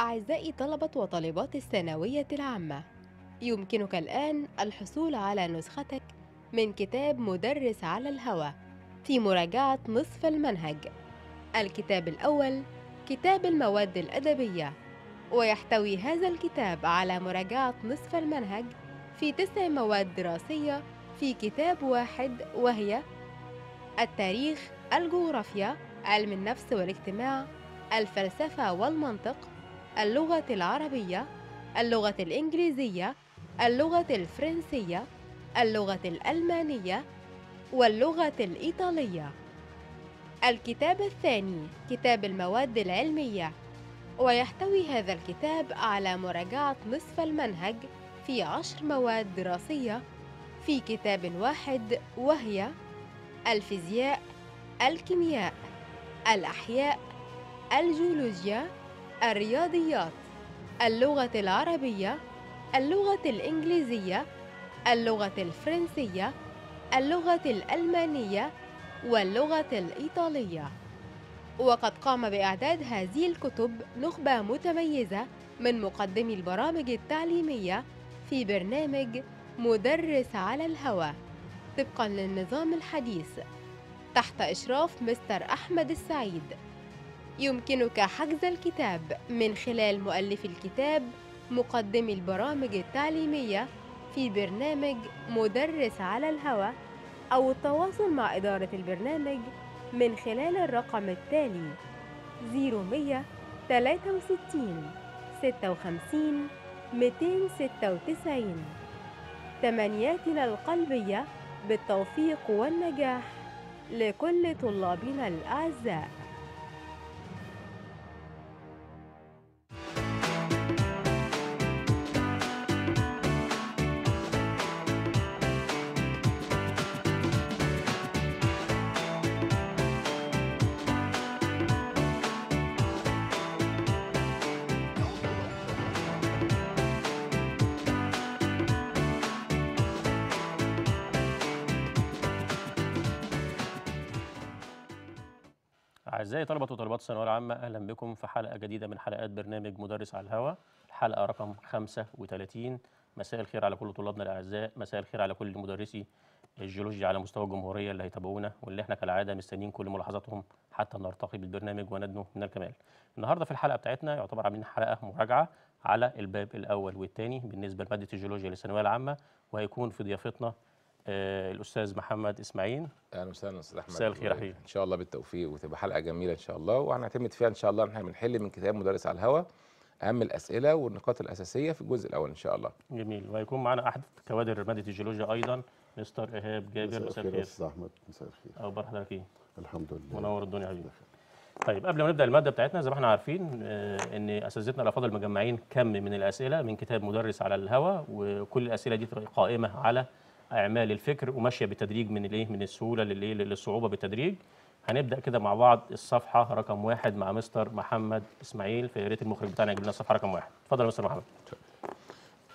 أعزائي طلبة وطالبات الثانوية العامة، يمكنك الآن الحصول على نسختك من كتاب مدرس على الهواء في مراجعة نصف المنهج. الكتاب الأول كتاب المواد الأدبية، ويحتوي هذا الكتاب على مراجعة نصف المنهج في 9 مواد دراسية في كتاب واحد، وهي التاريخ، الجغرافيا، علم النفس والاجتماع، الفلسفة والمنطق، اللغة العربية، اللغة الإنجليزية، اللغة الفرنسية، اللغة الألمانية، واللغة الإيطالية. الكتاب الثاني كتاب المواد العلمية، ويحتوي هذا الكتاب على مراجعة نصف المنهج في 10 مواد دراسية في كتاب واحد، وهي الفيزياء، الكيمياء، الأحياء، الجيولوجيا، الرياضيات، اللغة العربية، اللغة الإنجليزية، اللغة الفرنسية، اللغة الألمانية، واللغة الإيطالية. وقد قام بإعداد هذه الكتب نخبة متميزة من مقدمي البرامج التعليمية في برنامج مدرس على الهواء طبقاً للنظام الحديث تحت إشراف مستر أحمد السعيد. يمكنك حجز الكتاب من خلال مؤلف الكتاب مقدمي البرامج التعليمية في برنامج مدرس على الهواء، أو التواصل مع إدارة البرنامج من خلال الرقم التالي 0163 56 296. تمنياتنا القلبية بالتوفيق والنجاح لكل طلابنا الأعزاء. أعزائي طلبة وطالبات الثانوية العامة، أهلا بكم في حلقة جديدة من حلقات برنامج مدرس على الهواء، الحلقة رقم 35. مساء الخير على كل طلابنا الأعزاء، مساء الخير على كل مدرسي الجيولوجيا على مستوى الجمهورية اللي هيتابعونا واللي احنا كالعادة مستنيين كل ملاحظاتهم حتى نرتقي بالبرنامج وندنو من الكمال. النهارده في الحلقة بتاعتنا يعتبر عاملين حلقة مراجعة على الباب الأول والثاني بالنسبة لمادة الجيولوجيا للثانوية العامة، وهيكون في ضيافتنا الأستاذ محمد إسماعيل. أهلا وسهلا أستاذ أحمد، مساء الخير حبيبي. إن شاء الله بالتوفيق وتبقى حلقة جميلة إن شاء الله، وهنعتمد فيها إن شاء الله إن احنا بنحل من كتاب مدرس على الهواء أهم الأسئلة والنقاط الأساسية في الجزء الأول إن شاء الله. جميل، وهيكون معنا أحد كوادر مادة الجيولوجيا أيضا مستر إيهاب جابر. مساء الخير أستاذ أحمد، مساء الخير. أخبار حضرتك إيه؟ الحمد لله، منور الدنيا حبيبي. طيب قبل ما نبدأ المادة بتاعتنا، زي ما احنا عارفين إن أساتذتنا الأفاضل المجمعين كم من الأسئلة من كتاب مدرس على الهواء، وكل الأسئلة دي قائمة على اعمال الفكر وماشيه بالتدريج من من السهوله للصعوبه بالتدريج. هنبدا كده مع بعض الصفحه رقم 1 مع مستر محمد اسماعيل، فيا ريت المخرج بتاعنا يجيب لنا الصفحه رقم 1. اتفضل يا مستر محمد.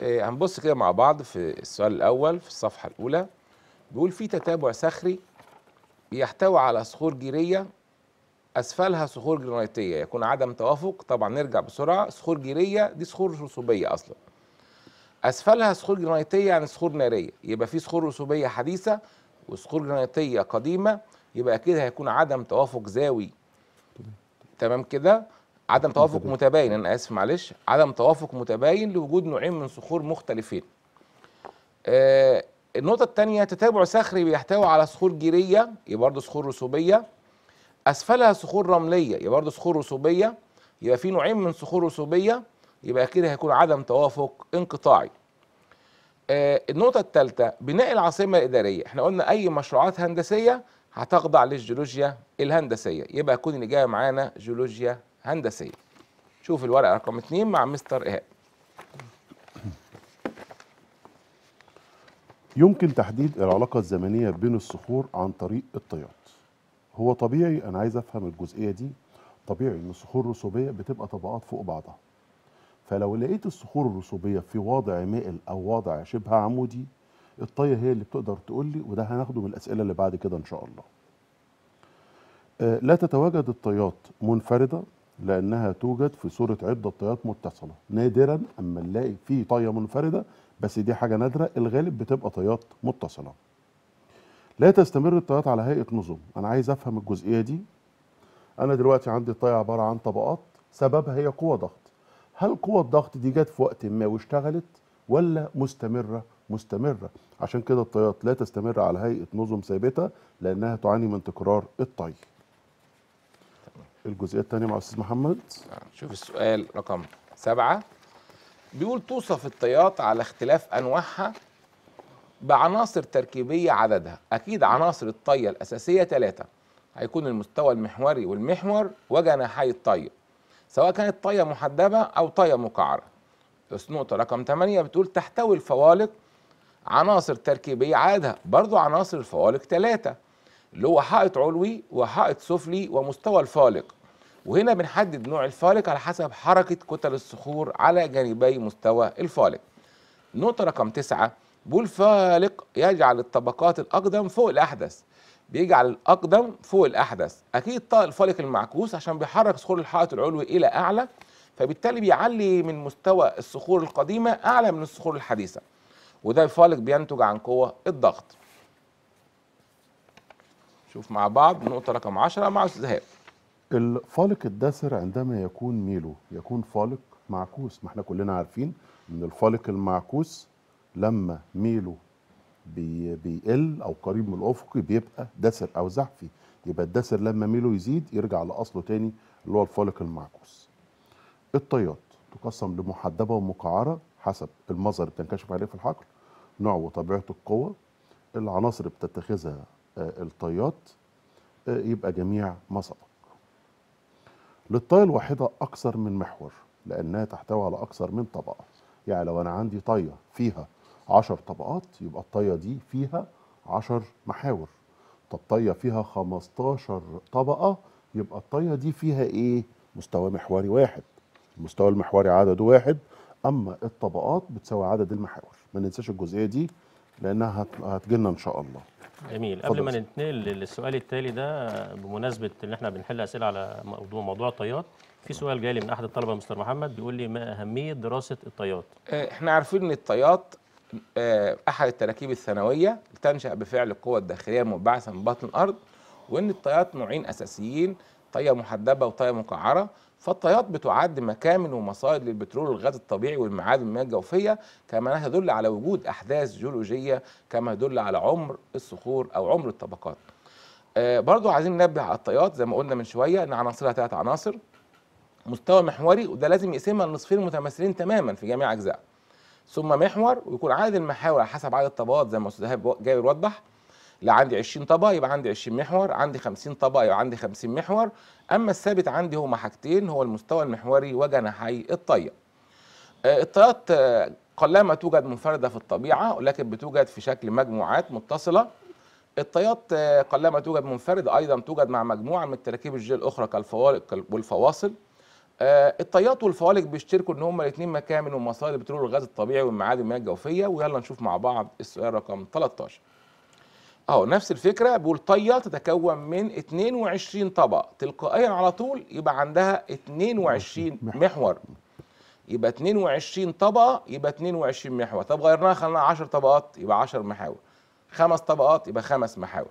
هنبص كده مع بعض في السؤال الاول في الصفحه الاولى، بيقول في تتابع صخري بيحتوي على صخور جيريه اسفلها صخور جرانيتيه، يكون عدم توافق. طبعا نرجع بسرعه، صخور جيريه دي صخور رسوبيه اصلا، اسفلها صخور جرانيتيه يعني صخور ناريه، يبقى في صخور رسوبيه حديثه وصخور جرانيتيه قديمه، يبقى كده هيكون عدم توافق زاوي. تمام كده، عدم توافق متباين، انا اسف معلش، عدم توافق متباين لوجود نوعين من صخور مختلفين. النقطه الثانيه تتابع صخري بيحتوي على صخور جيريه، يبقى برضه صخور رسوبيه، اسفلها صخور رمليه، يبقى برضه صخور رسوبيه، يبقى في نوعين من صخور رسوبيه، يبقى كده هيكون عدم توافق انقطاعي. النقطة الثالثة بناء العاصمة الإدارية، احنا قلنا أي مشروعات هندسية هتخضع للجيولوجيا الهندسية، يبقى تكون الإجابة معانا جيولوجيا هندسية. شوف الورقة رقم 2 مع مستر إيهاب. يمكن تحديد العلاقة الزمنية بين الصخور عن طريق الطيات. هو طبيعي، أنا عايز أفهم الجزئية دي، طبيعي إن الصخور الرسوبية بتبقى طبقات فوق بعضها. فلو لقيت الصخور الرسوبيه في وضع مائل او وضع شبه عمودي، الطيه هي اللي بتقدر تقول لي، وده هناخده من الاسئله اللي بعد كده ان شاء الله. لا تتواجد الطيات منفرده لأنها توجد في صورة عدة طيات متصلة. نادرا أما نلاقي في طية منفردة، بس دي حاجة نادرة، الغالب بتبقى طيات متصلة. لا تستمر الطيات على هيئة نظم. أنا عايز أفهم الجزئية دي. أنا دلوقتي عندي الطية عبارة عن طبقات سببها هي قوة ضغط. هل قوة الضغط دي جت في وقت ما واشتغلت ولا مستمرة؟ مستمرة. عشان كده الطيات لا تستمر على هيئة نظم ثابتة لأنها تعاني من تكرار الطي. الجزئية الثانية مع أستاذ محمد. شوف السؤال رقم 7 بيقول توصف الطيات على اختلاف أنواعها بعناصر تركيبية عددها. أكيد عناصر الطية الأساسية 3 هيكون المستوى المحوري والمحور وجناحي الطية، سواء كانت طية محدبة أو طية مقعرة. نقطة رقم 8 بتقول تحتوي الفوالق عناصر تركيبية عددها، برضو عناصر الفوالق 3 اللي هو حائط علوي وحائط سفلي ومستوى الفالق. وهنا بنحدد نوع الفالق على حسب حركة كتل الصخور على جانبي مستوى الفالق. نقطة رقم 9 بيقول فالق يجعل الطبقات الأقدم فوق الأحدث. بيجعل الأقدم فوق الأحدث، أكيد الفالق المعكوس عشان بيحرك صخور الحائط العلوي إلى أعلى، فبالتالي بيعلي من مستوى الصخور القديمة أعلى من الصخور الحديثة، وده الفالق بينتج عن قوة الضغط. شوف مع بعض نقطة رقم 10 مع أستاذ إيهاب. الفالق الداسر عندما يكون ميله يكون فالق معكوس. ما احنا كلنا عارفين إن الفالق المعكوس لما ميله بيقل أو قريب من الأفق بيبقى داسر أو زحفي. يبقى الداسر لما ميله يزيد يرجع لأصله تاني اللي هو الفالق المعكوس. الطيات تقسم لمحدبة ومقعرة حسب المظهر بتنكشف عليه في الحقل، نوع وطبيعة القوة، العناصر بتتخذها الطيات. يبقى جميع ما سبق. للطية الواحدة أكثر من محور لأنها تحتوي على أكثر من طبقة. يعني لو أنا عندي طية فيها 10 طبقات يبقى الطية دي فيها 10 محاور. طب طية فيها 15 طبقة يبقى الطية دي فيها إيه؟ مستوى محوري واحد. المستوى المحوري عدده واحد، أما الطبقات بتساوي عدد المحاور. ما ننساش الجزئية دي لأنها هتجيلنا إن شاء الله. جميل. قبل ما ننتقل للسؤال التالي ده، بمناسبة إن إحنا بنحل أسئلة على موضوع الطيات، في سؤال جاي من أحد الطلبة مستر محمد بيقول لي ما أهمية دراسة الطيات؟ إحنا عارفين إن الطيات أحد التراكيب الثانوية تنشأ بفعل القوى الداخلية المبعثة من بطن الأرض، وإن الطيات نوعين أساسيين، طية محدبة وطية مقعرة. فالطيات بتعد مكامن ومصائد للبترول والغاز الطبيعي والمعادن والمياه الجوفيه، كما تدل على وجود احداث جيولوجيه، كما يدل على عمر الصخور او عمر الطبقات. برضو عايزين ننبه على الطيات زي ما قلنا من شويه ان عناصرها 3 عناصر، مستوى محوري وده لازم يقسمها لنصفين متماثلين تماما في جميع اجزائها، ثم محور ويكون عدد المحاور على حسب عدد الطبقات زي ما استاذ إيهاب جابر وضح. لا عندي 20 طبقه يبقى عندي 20 محور، عندي 50 طبقه يبقى عندي 50 محور. اما الثابت عندي هما حاجتين، هو المستوى المحوري وجناحي الطيه. الطيات قلما توجد منفرده في الطبيعه ولكن بتوجد في شكل مجموعات متصله. الطيات قلما توجد منفرده ايضا توجد مع مجموعه من التراكيب الجيولوجيه الاخرى كالفوالق والفواصل. الطيات والفوالق بيشتركوا ان هما الاثنين مكامن ومصادر البترول والغاز الطبيعي والمعادن والمياه الجوفيه. ويلا نشوف مع بعض السؤال رقم 13 اهو نفس الفكره. بيقول طيه تتكون من 22 طبقه، تلقائيا على طول يبقى عندها 22 محور، يبقى 22 طبقه يبقى 22 محور. طب غيرناها خليناها 10 طبقات يبقى 10 محاور، 5 طبقات يبقى 5 محاور.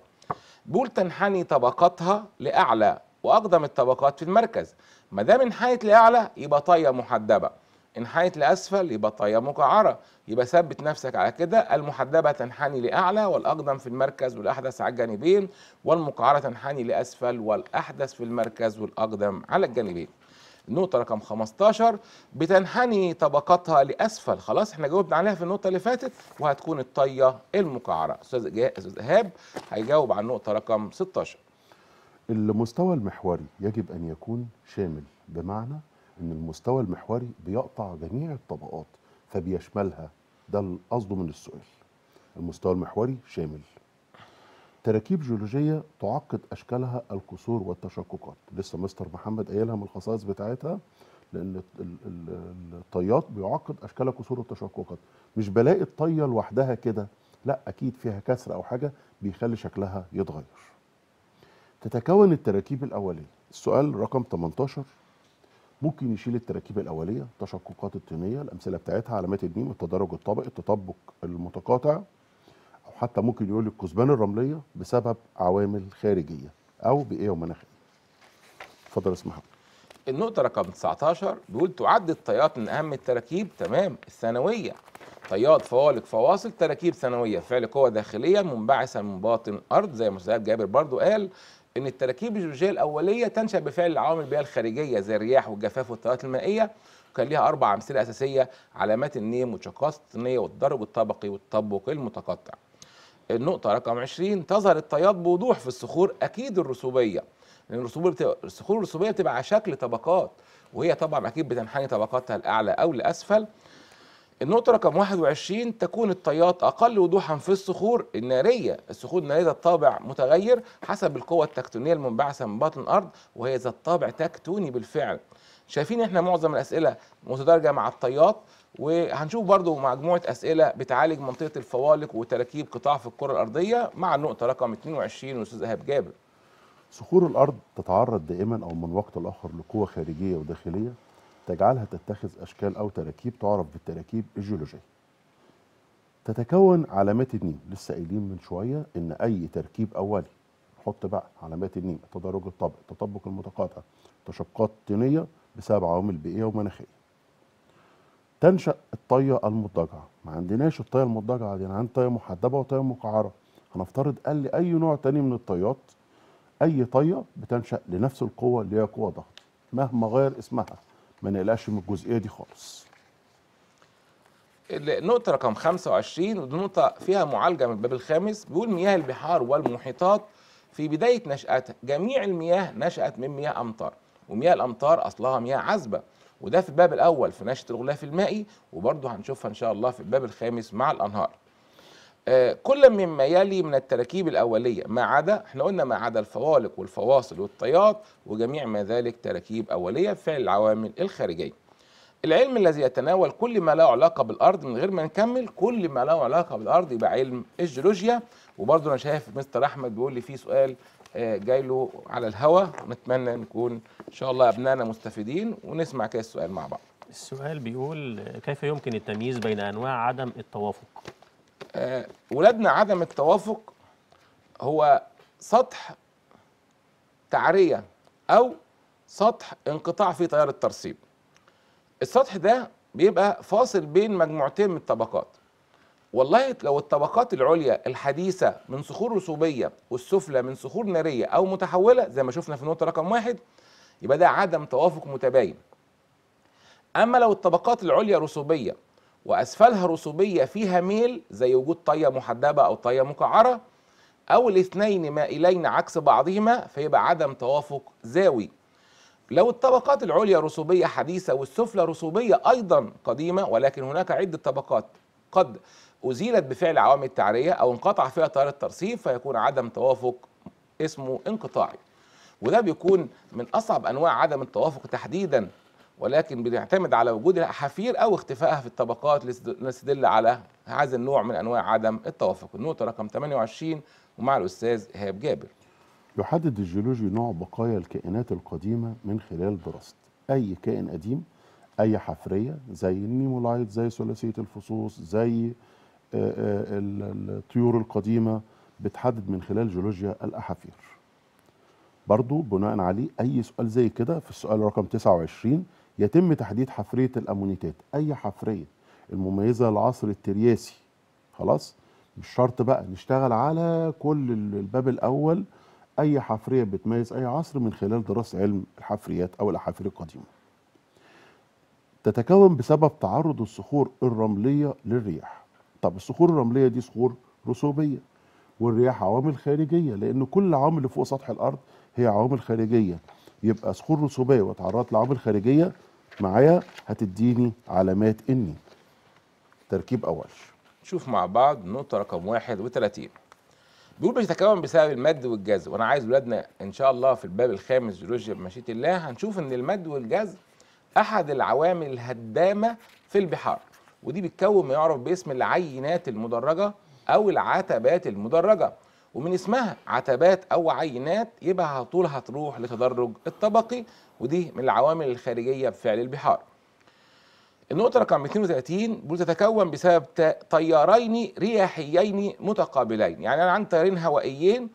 بيقول تنحني طبقاتها لاعلى واقدم الطبقات في المركز. ما دام انحنت لاعلى يبقى طيه محدبه، انحنت لأسفل يبقى طية مقعرة. يبقى ثبت نفسك على كده، المحدبة تنحني لأعلى والأقدم في المركز والأحدث على الجانبين، والمقعرة تنحني لأسفل والأحدث في المركز والأقدم على الجانبين. النقطة رقم 15 بتنحني طبقاتها لأسفل، خلاص احنا جاوبنا عليها في النقطة اللي فاتت وهتكون الطية المقعرة. أستاذ إيهاب هيجاوب على النقطة رقم 16. المستوى المحوري يجب أن يكون شامل، بمعنى إن المستوى المحوري بيقطع جميع الطبقات فبيشملها، ده القصد من السؤال. المستوى المحوري شامل. تراكيب جيولوجية تعقد أشكالها الكسور والتشققات، لسه مستر محمد قايلها من الخصائص بتاعتها، لأن الطيات بيعقد أشكالها كسور والتشققات. مش بلاقي الطية لوحدها كده، لا أكيد فيها كسر أو حاجة بيخلي شكلها يتغير. تتكون التراكيب الأولية. السؤال رقم 18 ممكن يشيل التراكيب الاوليه، تشققات الطينيه، الامثله بتاعتها، علامات النيم، التدرج الطبقي، التطبق المتقاطع، او حتى ممكن يقول الكثبان الرمليه بسبب عوامل خارجيه او بيئيه ومناخيه. اتفضل يا استاذ محمد. النقطه رقم 19 بيقول تعد الطيات من اهم التراكيب، تمام، الثانويه، طيات، فوالق، فواصل، تراكيب ثانويه، فعل قوه داخليه منبعثه من باطن الارض، زي ما الاستاذ جابر برضو قال ان التراكيب الجيولوجيه الاوليه تنشا بفعل العوامل البيئيه الخارجيه زي الرياح والجفاف والتيارات المائيه، وكان ليها 4 امثله اساسيه، علامات النيم والشقاقات الطينيه والضرب الطبقي والتطبق المتقطع. النقطه رقم 20 تظهر الطيات بوضوح في الصخور اكيد الرسوبيه، لان الصخور الرسوبيه بتبقى على شكل طبقات، وهي طبعا اكيد بتنحني طبقاتها الاعلى او الاسفل. النقطة رقم 21 تكون الطيات أقل وضوحا في الصخور النارية، الصخور النارية ذات طابع متغير حسب القوة التكتونية المنبعثة من باطن الأرض، وهي ذات طابع تكتوني بالفعل. شايفين احنا معظم الأسئلة متدرجة مع الطيات، وهنشوف برضو مجموعة أسئلة بتعالج منطقة الفوالق وتراكيب قطاع في الكرة الأرضية مع النقطة رقم 22 والأستاذ إيهاب جابر. صخور الأرض تتعرض دائما أو من وقت لآخر لقوة خارجية وداخلية تجعلها تتخذ أشكال أو تراكيب تعرف بالتراكيب الجيولوجية. تتكون علامات النيم، لسه قايلين من شوية إن أي تركيب أولي، نحط بقى علامات النيم، التدرج الطبقي، التطبق المتقاطع، تشققات طينية بسبب عوامل بيئية ومناخية. تنشأ الطية المدجعة، ما عندناش الطية المدجعة دي، يعني عندنا طية محدبة وطية مقعرة. هنفترض قال لي أي نوع تاني من الطيات، أي طية بتنشأ لنفس القوة اللي هي قوة ضغط، مهما غير اسمها. ما نقلقش من الجزئيه دي خالص. النقطه رقم 25 ودي نقطه فيها معالجه من الباب الخامس، بيقول مياه البحار والمحيطات في بدايه نشاتها جميع المياه نشات من مياه امطار، ومياه الامطار اصلها مياه عذبه، وده في الباب الاول في نشاه الغلاف المائي، وبرضه هنشوفها ان شاء الله في الباب الخامس مع الانهار. كل مما يلي من التراكيب الاوليه ما عدا، احنا قلنا ما عدا الفوالق والفواصل والطيات وجميع ما ذلك تراكيب اوليه بفعل العوامل الخارجيه. العلم الذي يتناول كل ما له علاقه بالارض، من غير ما نكمل كل ما له علاقه بالارض يبقى علم الجيولوجيا. وبرضه انا شايف مستر احمد بيقول لي في سؤال جاي له على الهوا، ونتمنى نكون ان شاء الله ابنائنا مستفيدين، ونسمع كده السؤال مع بعض. السؤال بيقول كيف يمكن التمييز بين انواع عدم التوافق؟ ولادنا عدم التوافق هو سطح تعرية أو سطح انقطاع في تيار الترسيب. السطح ده بيبقى فاصل بين مجموعتين من الطبقات. والله لو الطبقات العليا الحديثة من صخور رسوبية والسفلى من صخور نارية أو متحولة زي ما شفنا في النقطة رقم 1، يبقى ده عدم توافق متباين. أما لو الطبقات العليا رسوبية وأسفلها رسوبية فيها ميل، زي وجود طية محدبة أو طية مقعرة، أو الاثنين مائلين عكس بعضهما، فيبقى عدم توافق زاوي. لو الطبقات العليا رسوبية حديثة والسفلى رسوبية أيضا قديمة، ولكن هناك عدة طبقات قد أزيلت بفعل عوامل التعرية أو انقطع فيها تيار الترسيب، فيكون عدم توافق اسمه انقطاعي. وده بيكون من أصعب أنواع عدم التوافق تحديدا، ولكن بنعتمد على وجود الأحافير أو اختفائها في الطبقات لتدل على هذا النوع من أنواع عدم التوافق. النقطة رقم 28 ومع الأستاذ إيهاب جابر. يحدد الجيولوجي نوع بقايا الكائنات القديمة من خلال دراسة أي كائن قديم، أي حفرية زي النيمولايت، زي ثلاثية الفصوص، زي الطيور القديمة، بتحدد من خلال جيولوجيا الأحافير. برضو بناء عليه أي سؤال زي كده في السؤال رقم 29 يتم تحديد حفرية الأمونيتات، أي حفرية المميزة لعصر الترياسي. خلاص؟ مش شرط بقى نشتغل على كل الباب الأول، أي حفرية بتميز أي عصر من خلال دراسة علم الحفريات أو الأحافير القديمة. تتكون بسبب تعرض الصخور الرملية للرياح. طب الصخور الرملية دي صخور رسوبية، والرياح عوامل خارجية، لأن كل عامل فوق سطح الأرض هي عوامل خارجية. يبقى صخور رسوبية وتعرضت لعوامل خارجية معايا هتديني علامات النيم. تركيب أول. نشوف مع بعض النقطة رقم 31. بيقول بيتكون بسبب المد والجزر، وأنا عايز ولادنا إن شاء الله في الباب الخامس جيولوجيا بمشيئة الله هنشوف إن المد والجزر أحد العوامل الهدامة في البحار، ودي بتكون ما يعرف باسم العينات المدرجة أو العتبات المدرجة. ومن اسمها عتبات او عينات، يبقى على طول هتروح لتدرج الطبقي، ودي من العوامل الخارجية بفعل البحار. النقطة رقم 32 بتتكون بسبب تيارين رياحيين متقابلين، يعني أنا عندي تيارين هوائيين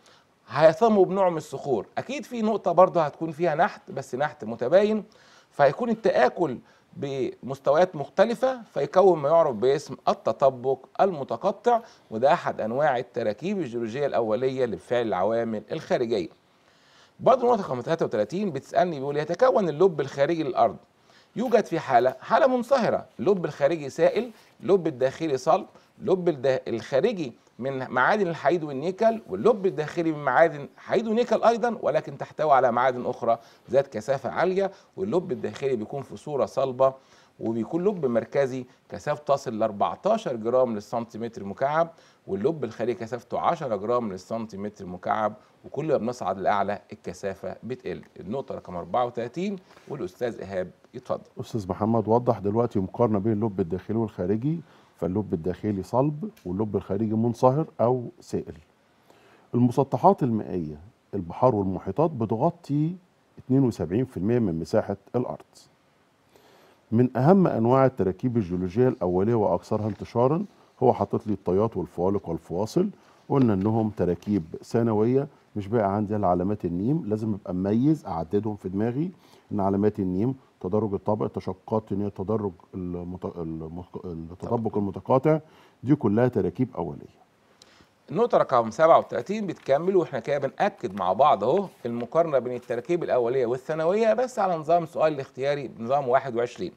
هيصموا بنوع من الصخور، أكيد في نقطة برضه هتكون فيها نحت بس نحت متباين، فهيكون التآكل بمستويات مختلفة فيكون ما يعرف باسم التطبق المتقطع، وده أحد أنواع التراكيب الجيولوجية الأولية لفعل العوامل الخارجية. برضه نقطة رقم 33 بتسألني بيقول يتكون اللب الخارجي للأرض، يوجد في حالة منصهرة، اللب الخارجي سائل، اللب الداخلي صلب، اللب الخارجي من معادن الحديد والنيكل، واللب الداخلي من معادن حديد ونيكل أيضا ولكن تحتوي على معادن أخرى ذات كثافة عالية، واللب الداخلي بيكون في صورة صلبة وبيكون لب مركزي كثافة تصل ل 14 جرام للسنتيمتر مكعب، واللب الخارجي كثافته 10 جرام للسنتيمتر مكعب، وكل ما بنصعد لأعلى الكثافة بتقل. النقطة رقم 34 والأستاذ إيهاب يتفضل. أستاذ محمد وضح دلوقتي مقارنة بين اللب الداخلي والخارجي، فاللب الداخلي صلب واللب الخارجي منصهر أو سائل. المسطحات المائية، البحار والمحيطات بتغطي 72% من مساحة الأرض. من أهم أنواع التراكيب الجيولوجية الأولية وأكثرها انتشارا، هو حاطط لي الطيات والفوالق والفواصل، قلنا إنهم تراكيب ثانوية، مش بقى عندي إلا علامات النيم، لازم أبقى مميز أعددهم في دماغي، إن علامات النيم تدرج الطبق، تشققات تدرج التطبق المتقاطع، دي كلها تراكيب أولية. النقطة رقم 37 بتكمل، واحنا كده بنأكد مع بعض اهو المقارنة بين التراكيب الأولية والثانوية بس على نظام سؤال الاختياري بنظام 21.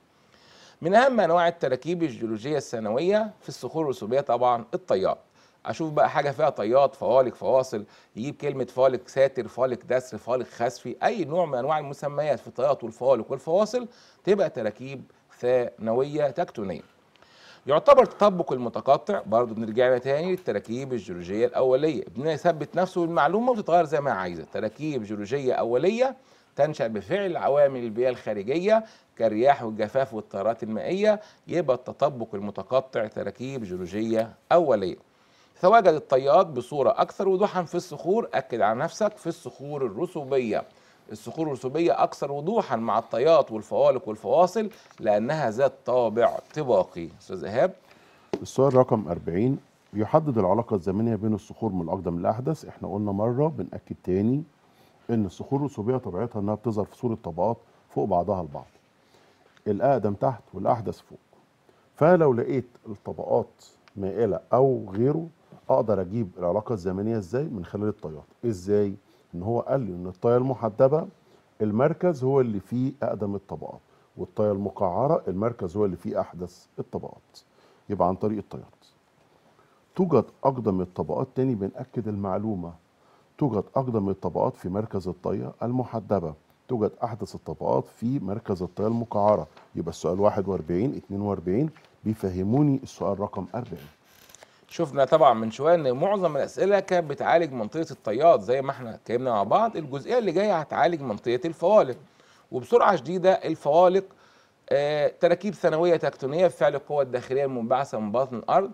من أهم أنواع التراكيب الجيولوجية الثانوية في الصخور الرسوبية طبعا الطيات. أشوف بقى حاجة فيها طيات، فوالق، فواصل، يجيب كلمة فالق ساتر، فالق دسر، فالق خسفي، أي نوع من أنواع المسميات في الطيات والفوالق والفواصل تبقى تراكيب ثانوية تكتونية. يعتبر التطبق المتقطع برضه بنرجع تاني للتراكيب الجيولوجيه الاوليه، بنثبت نفسه بالمعلومه وتتغير زي ما عايزه. تراكيب جيولوجيه اوليه تنشا بفعل عوامل البيئه الخارجيه كالرياح والجفاف والتيارات المائيه، يبقى التطبق المتقطع تراكيب جيولوجيه اوليه. تتواجد الطيات بصوره اكثر وضوحا في الصخور، اكد على نفسك في الصخور الرسوبيه. الصخور الرسوبيه اكثر وضوحا مع الطيات والفوالق والفواصل لانها ذات طابع طباقي. استاذ ايهاب السؤال رقم 40 يحدد العلاقه الزمنيه بين الصخور من الاقدم للاحدث. احنا قلنا مره بناكد تاني ان الصخور الرسوبيه طبيعتها انها بتظهر في صوره طبقات فوق بعضها البعض، الاقدم تحت والاحدث فوق، فلو لقيت الطبقات مائله او غيره اقدر اجيب العلاقه الزمنيه ازاي؟ من خلال الطيات. ازاي؟ إن هو قال لي إن الطاية المحدبة المركز هو اللي فيه أقدم الطبقات، والطاية المقعرة المركز هو اللي فيه أحدث الطبقات، يبقى عن طريق الطيات. توجد أقدم الطبقات، تاني بنأكد المعلومة، توجد أقدم الطبقات في مركز الطاية المحدبة، توجد أحدث الطبقات في مركز الطاية المقعرة، يبقى السؤال 41 42 بيفهموني السؤال رقم 40. شفنا طبعا من شويه ان معظم الاسئله كانت بتعالج منطقه الطيات زي ما احنا اتكلمنا مع بعض، الجزئيه اللي جايه هتعالج منطقه الفوالق. وبسرعه شديده الفوالق تراكيب ثانويه تكتونيه بفعل القوى الداخليه المنبعثه من باطن الارض.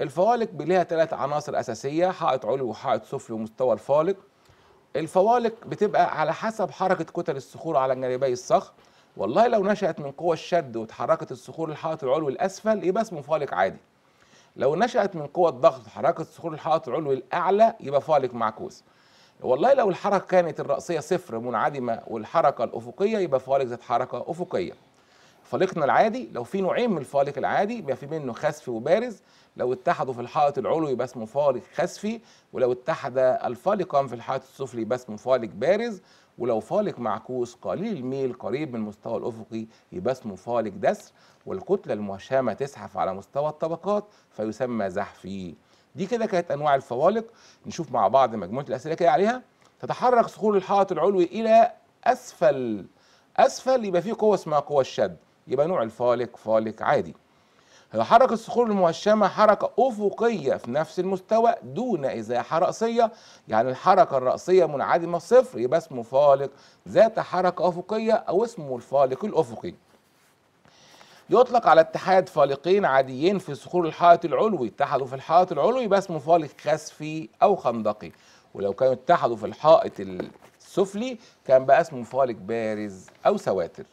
الفوالق ليها ثلاث عناصر اساسيه، حائط علوي وحائط سفلي ومستوى الفالق. الفوالق بتبقى على حسب حركه كتل الصخور على جانبي الصخر، والله لو نشات من قوى الشد وتحركت الصخور الحائط العلوي الاسفل يبقى اسمه فالق عادي. لو نشأت من قوة ضغط حركة صخور الحائط العلوي الأعلى يبقى فالق معكوس. والله لو الحركة كانت الرأسية صفر منعدمة والحركة الأفقية يبقى فالق ذات حركة أفقية. فالقنا العادي لو في نوعين من الفالق العادي يبقى في منه خسفي وبارز، لو اتحدوا في الحائط العلوي يبقى اسمه فالق خسفي، ولو اتحد الفالقان في الحائط السفلي يبقى اسمه فالق بارز، ولو فالق معكوس قليل الميل قريب من المستوى الأفقي يبقى اسمه فالق دسر، والكتلة المهشمة تزحف على مستوى الطبقات فيسمى زحفي. دي كده كانت أنواع الفوالق. نشوف مع بعض مجموعة الأسئلة كده عليها. تتحرك صخور الحائط العلوي إلى أسفل، أسفل يبقى فيه قوة اسمها قوة الشد، يبقى نوع الفالق فالق عادي. تتحرك الصخور المهشمة حركة أفقية في نفس المستوى دون إزاحة رأسية، يعني الحركة الرأسية منعدمة صفر يبقى اسمه فالق ذات حركة أفقية أو اسمه الفالق الأفقي. يطلق على اتحاد فالقين عاديين في صخور الحائط العلوي، اتحدوا في الحائط العلوي يبقى اسمه فالق خسفي أو خندقي، ولو كانوا اتحدوا في الحائط السفلي كان بقى اسمه فالج بارز أو سواتر.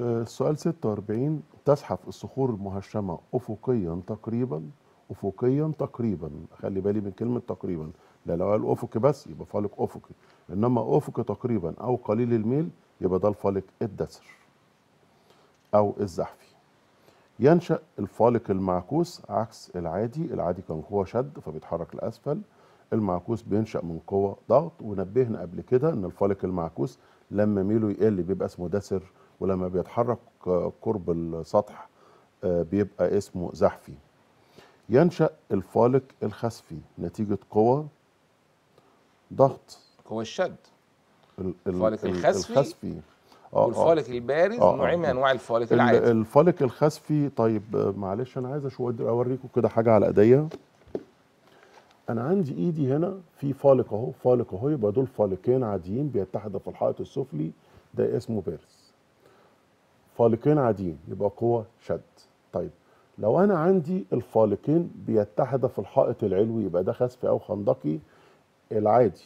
السؤال 46، تزحف الصخور المهشمة أفقيا تقريبا. خلي بالي من كلمة تقريبا، لا لو قال أفقي بس يبقى فالج أفقي، إنما أفقي تقريبا أو قليل الميل يبقى ده الفالج الدسر أو الزحفي. ينشأ الفالج المعكوس عكس العادي، العادي كان قوة شد فبيتحرك لأسفل، المعكوس بينشأ من قوة ضغط. ونبهنا قبل كده إن الفالج المعكوس لما ميله يقل بيبقى اسمه دسر، ولما بيتحرك قرب السطح بيبقى اسمه زحفي. ينشأ الفالج الخسفي نتيجة قوة ضغط، قوة الشد. الفالج الخسفي والفالج البارز نوعين من انواع الفالج العادي. الفالج الخسفي، طيب معلش انا عايز اوريكم كده حاجه على ايديا. انا عندي ايدي هنا في فالج اهو، فالج اهو، يبقى دول فالجين عاديين بيتحدوا في الحائط السفلي، ده اسمه بارز. فالجين عاديين يبقى قوه شد. طيب لو انا عندي الفالجين بيتحدوا في الحائط العلوي يبقى ده خسفي او خندقي. العادي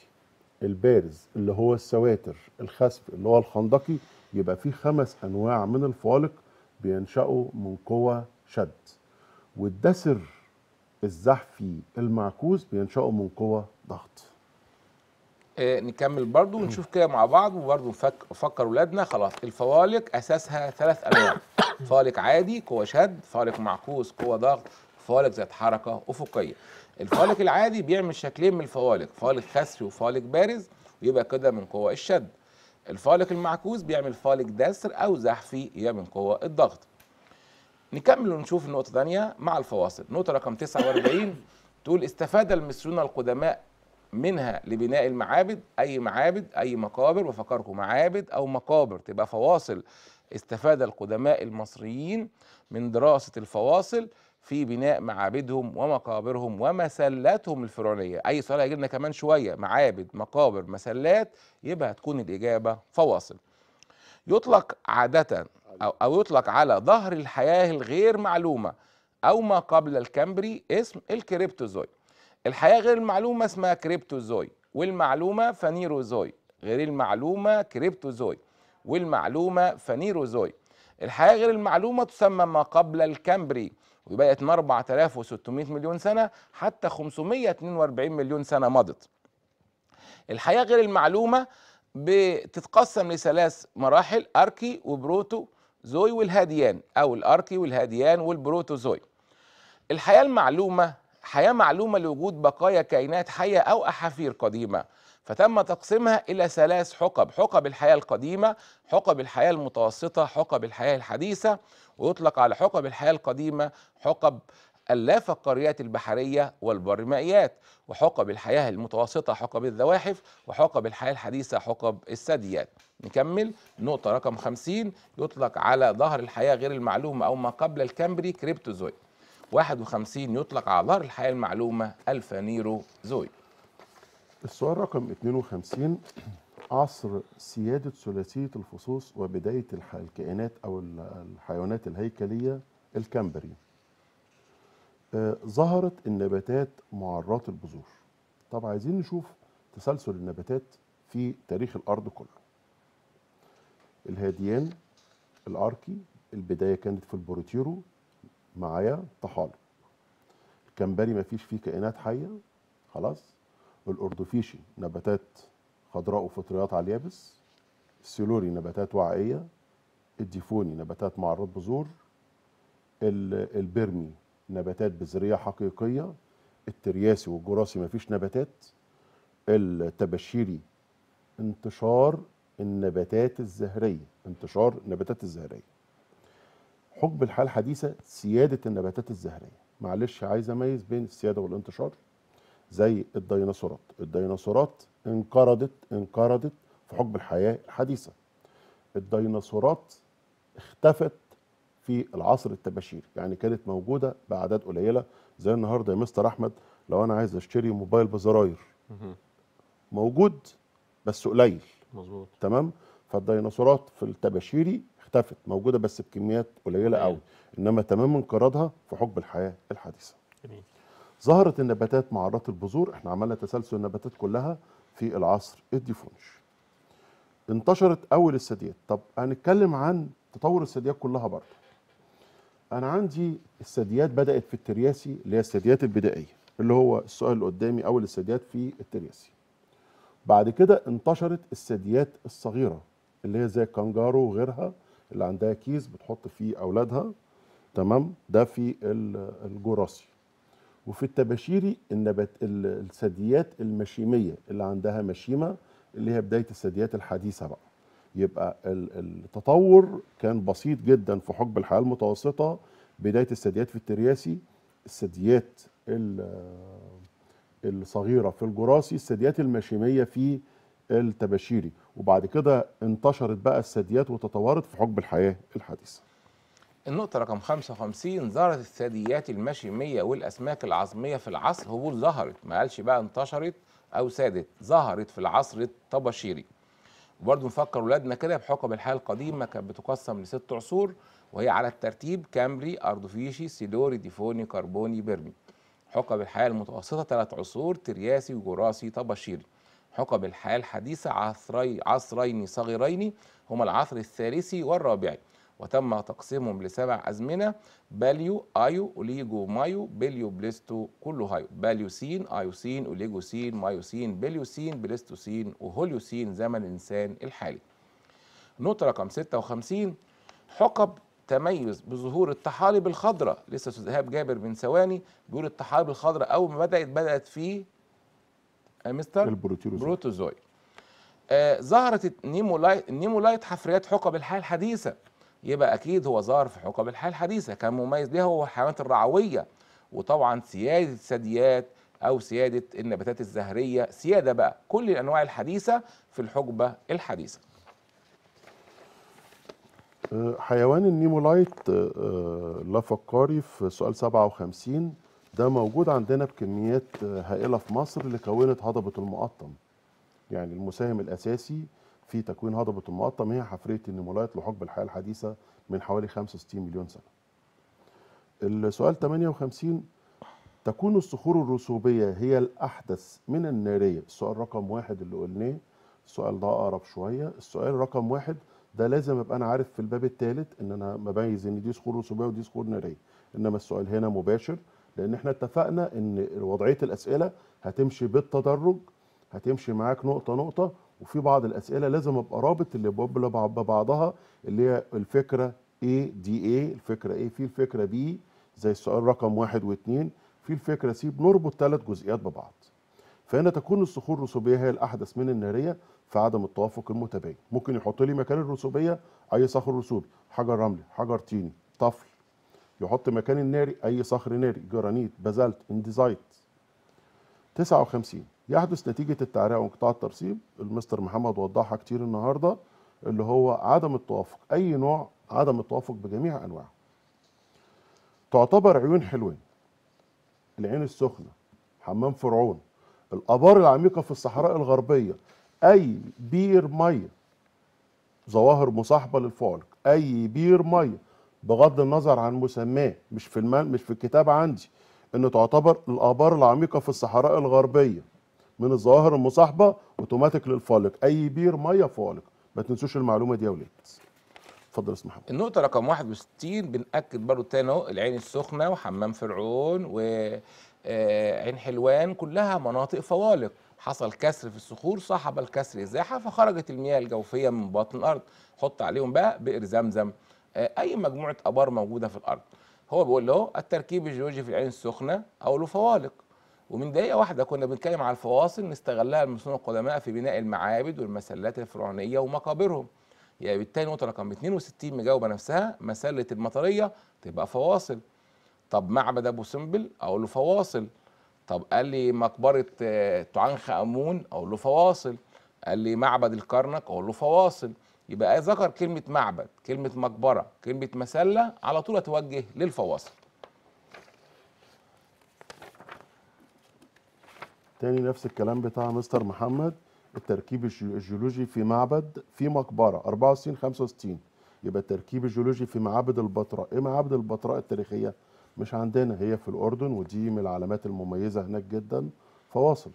البارز اللي هو السواتر، الخسف اللي هو الخندقي، يبقى فيه 5 أنواع من الفوالق بينشأوا من قوة شد، والدسر الزحفي المعكوس بينشأوا من قوة ضغط. نكمل برضو ونشوف كده مع بعض، وبرضو نفكر ولادنا. خلاص الفوالق أساسها 3 أنواع، فوالق عادي قوة شد، فوالق معكوس قوة ضغط، فوالق ذات حركة أفقية. الفالج العادي بيعمل شكلين من الفوالق، فالج خسفي وفالج بارز، ويبقى كده من قوة الشد. الفالج المعكوس بيعمل فالج دسر أو زحفي، يبقى من قوة الضغط. نكمل ونشوف النقطة الثانية مع الفواصل. نقطة رقم 49 تقول استفاد المصريون القدماء منها لبناء المعابد. أي معابد؟ أي مقابر، وفكركم معابد أو مقابر تبقى فواصل. استفاد القدماء المصريين من دراسة الفواصل في بناء معابدهم ومقابرهم ومسلاتهم الفرعونيه. اي سؤال هيجي لنا كمان شويه، معابد، مقابر، مسلات، يبقى هتكون الاجابه فواصل. يطلق عاده او يطلق على ظهر الحياه الغير معلومه او ما قبل الكامبري اسم الكريبتوزوي. الحياه غير المعلومه اسمها كريبتوزوي، والمعلومه فانيروزوي، غير المعلومه كريبتوزوي، والمعلومه فانيروزوي. الحياه غير المعلومه تسمى ما قبل الكامبري، وبقت من 4600 مليون سنة حتى 542 مليون سنة مضت. الحياة غير المعلومة بتتقسم ل3 مراحل، أركي وبروتوزوي والهاديان، أو الأركي والهاديان والبروتوزوي. الحياة المعلومة حياة معلومة لوجود بقايا كائنات حية أو أحافير قديمة، فتم تقسيمها إلى 3 حقب، حقب الحياة القديمة، حقب الحياة المتوسطة، حقب الحياة الحديثة. ويطلق على حقب الحياة القديمة حقب اللافقاريات البحرية والبرمائيات، وحقب الحياة المتوسطة حقب الزواحف، وحقب الحياة الحديثة حقب الثدييات. نكمل نقطة رقم 50، يطلق على ظهر الحياة غير المعلومة أو ما قبل الكامبري كريبتوزوي. 51 يطلق على ظهر الحياة المعلومة الفانيروزوي. السؤال رقم 52، عصر سيادة ثلاثية الفصوص وبداية الكائنات أو الحيوانات الهيكلية الكامبري. ظهرت النباتات معرات البذور. طب عايزين نشوف تسلسل النباتات في تاريخ الأرض كله. الهاديان، الأركي، البداية كانت في البروتيرو معايا طحالب. الكامبري مفيش فيه كائنات حية خلاص. الأوردوفيشي نباتات خضراء وفطريات على اليابس. السيلوري نباتات وعائية. الديفوني نباتات معرات بذور. البرمي نباتات بذرية حقيقية. الترياسي والجوراسي مفيش نباتات. الطباشيري انتشار النباتات الزهرية، انتشار النباتات الزهرية. حقب الحياة الحديثة سيادة النباتات الزهرية. معلش عايز أميز بين السيادة والانتشار. زي الديناصورات، الديناصورات انقرضت في حقب الحياة الحديثة. الديناصورات اختفت في العصر الطباشيري، يعني كانت موجودة بأعداد قليلة. زي النهارده يا مستر أحمد لو أنا عايز أشتري موبايل بزراير موجود بس قليل، مظبوط تمام. فالديناصورات في الطباشيري اختفت، موجودة بس بكميات قليلة قوي، إنما تمام انقراضها في حقب الحياة الحديثة. جميل. ظهرت النباتات معرات البذور، احنا عملنا تسلسل النباتات كلها. في العصر الديفوني. انتشرت أول الثدييات. طب هنتكلم عن تطور الثدييات كلها برضه. أنا عندي الثدييات بدأت في الترياسي اللي هي الثدييات البدائية اللي هو السؤال اللي قدامي، أول الثدييات في الترياسي. بعد كده انتشرت الثدييات الصغيرة اللي هي زي الكنجارو وغيرها اللي عندها كيس بتحط فيه أولادها، تمام، ده في الجوراسي. وفي الطباشيري الثدييات المشيمية اللي عندها مشيمة اللي هي بداية الثدييات الحديثة بقى. يبقى التطور كان بسيط جدا في حقب الحياة المتوسطة، بداية الثدييات في الترياسي، الثدييات الصغيرة في الجوراسي، الثدييات المشيمية في الطباشيري، وبعد كده انتشرت بقى الثدييات وتطورت في حقب الحياة الحديثة. النقطة رقم 55، ظهرت الثدييات المشيمية والأسماك العظمية في العصر. هبول ظهرت، ما قالش بقى انتشرت أو سادت، ظهرت في العصر الطباشيري. وبرضه نفكر ولادنا كده بحقب الحياة القديمة كانت بتقسم لست عصور، وهي على الترتيب كامبري، أردوفيشي، سيلوري، ديفوني، كاربوني، برمي. حقب الحياة المتوسطة 3 عصور، ترياسي، جوراسي، طباشيري. حقب الحياة الحديثة عصرين صغيرين هما العصر الثالثي والرابعي، وتم تقسيمهم ل7 أزمنة: باليو، ايو، اوليجو، مايو، بليو، بليستو، كله هايو، باليوسين، ايوسين، اوليجوسين، مايوسين، بليوسين، بليستوسين، وهوليوسين، زمن الانسان الحالي. نقطة رقم 56، حقب تميز بظهور الطحالب الخضراء. لسه استاذ إيهاب جابر من ثواني بيقول الطحالب الخضراء اول ما بدأت في مستر البروتيروزوي. ظهرت النيمولايت حفريات حقب الحياة الحديثة، يبقى اكيد هو ظهر في حقب الحياه الحديثه. كان مميز بها هو الحيوانات الرعويه، وطبعا سياده الثدييات او سياده النباتات الزهريه، سياده بقى كل الانواع الحديثه في الحقبه الحديثه. حيوان النيمولايت لا فكاري في سؤال 57، ده موجود عندنا بكميات هائله في مصر اللي كونت هضبه المقطم. يعني المساهم الاساسي في تكوين هضبة المقطم هي حفرية النيمولايت لحقب الحياة الحديثة من حوالي 65 مليون سنة. السؤال 58، تكون الصخور الرسوبية هي الأحدث من النارية. السؤال رقم 1 اللي قلناه، السؤال ده أقرب شوية. السؤال رقم 1 ده لازم أبقى أنا عارف في الباب الثالث إن أنا مبيز إن دي صخور رسوبية ودي صخور نارية، إنما السؤال هنا مباشر لأن إحنا اتفقنا إن وضعية الأسئلة هتمشي بالتدرج، هتمشي معاك نقطة نقطة، وفي بعض الاسئله لازم ابقى رابط الابواب ببعضها اللي هي الفكره ايه دي ايه، الفكره ايه في الفكره بي زي السؤال رقم 1 و2، في الفكره سي، بنربط 3 جزئيات ببعض. فهنا تكون الصخور الرسوبيه هي الاحدث من الناريه في عدم التوافق المتباين. ممكن يحط لي مكان الرسوبيه اي صخر رسوبي، حجر رملي، حجر طيني، طفل. يحط مكان الناري اي صخر ناري، جرانيت، بازالت، انديزايت. 59، يحدث نتيجة التعرية وانقطاع الترسيب. المستر محمد وضحها كتير النهارده اللي هو عدم التوافق، أي نوع، عدم التوافق بجميع أنواعه. تعتبر عيون حلوان، العين السخنة، حمام فرعون، الآبار العميقة في الصحراء الغربية، أي بير مية ظواهر مصاحبة للفوارق، أي بير مية بغض النظر عن مسماه، مش في الكتاب عندي إن تعتبر الآبار العميقة في الصحراء الغربية من الظواهر المصاحبه اوتوماتيك للفالق، اي بير ميه فالق. ما تنسوش المعلومه دي يا ولاد. اتفضل يا استاذ محمد. النقطه رقم 61 بنأكد برضه تاني اهو، العين السخنه وحمام فرعون وعين حلوان كلها مناطق فوالق، حصل كسر في الصخور، صاحب الكسر ازاحه فخرجت المياه الجوفيه من باطن الارض. حط عليهم بقى بئر زمزم، اي مجموعه ابار موجوده في الارض. هو بيقول له التركيب الجيولوجي في العين السخنه او له فوالق. ومن دقيقة واحدة كنا بنتكلم على الفواصل نستغلها المصريين القدماء في بناء المعابد والمسلات الفرعونية ومقابرهم. يعني بالتالي نقطة رقم 62 مجاوبة نفسها، مسلة المطرية تبقى فواصل. طب معبد أبو سمبل أقول له فواصل. طب قال لي مقبرة تعنخ آمون أقول له فواصل. قال لي معبد الكرنك أقول له فواصل. يبقى ذكر كلمة معبد، كلمة مقبرة، كلمة مسلة، على طول أتوجه للفواصل. تاني نفس الكلام بتاع مستر محمد، التركيب الجيولوجي في معبد في مقبره 64 65. يبقى التركيب الجيولوجي في معابد البتراء. ايه معابد البتراء التاريخيه؟ مش عندنا، هي في الاردن ودي من العلامات المميزه هناك جدا، فواصل.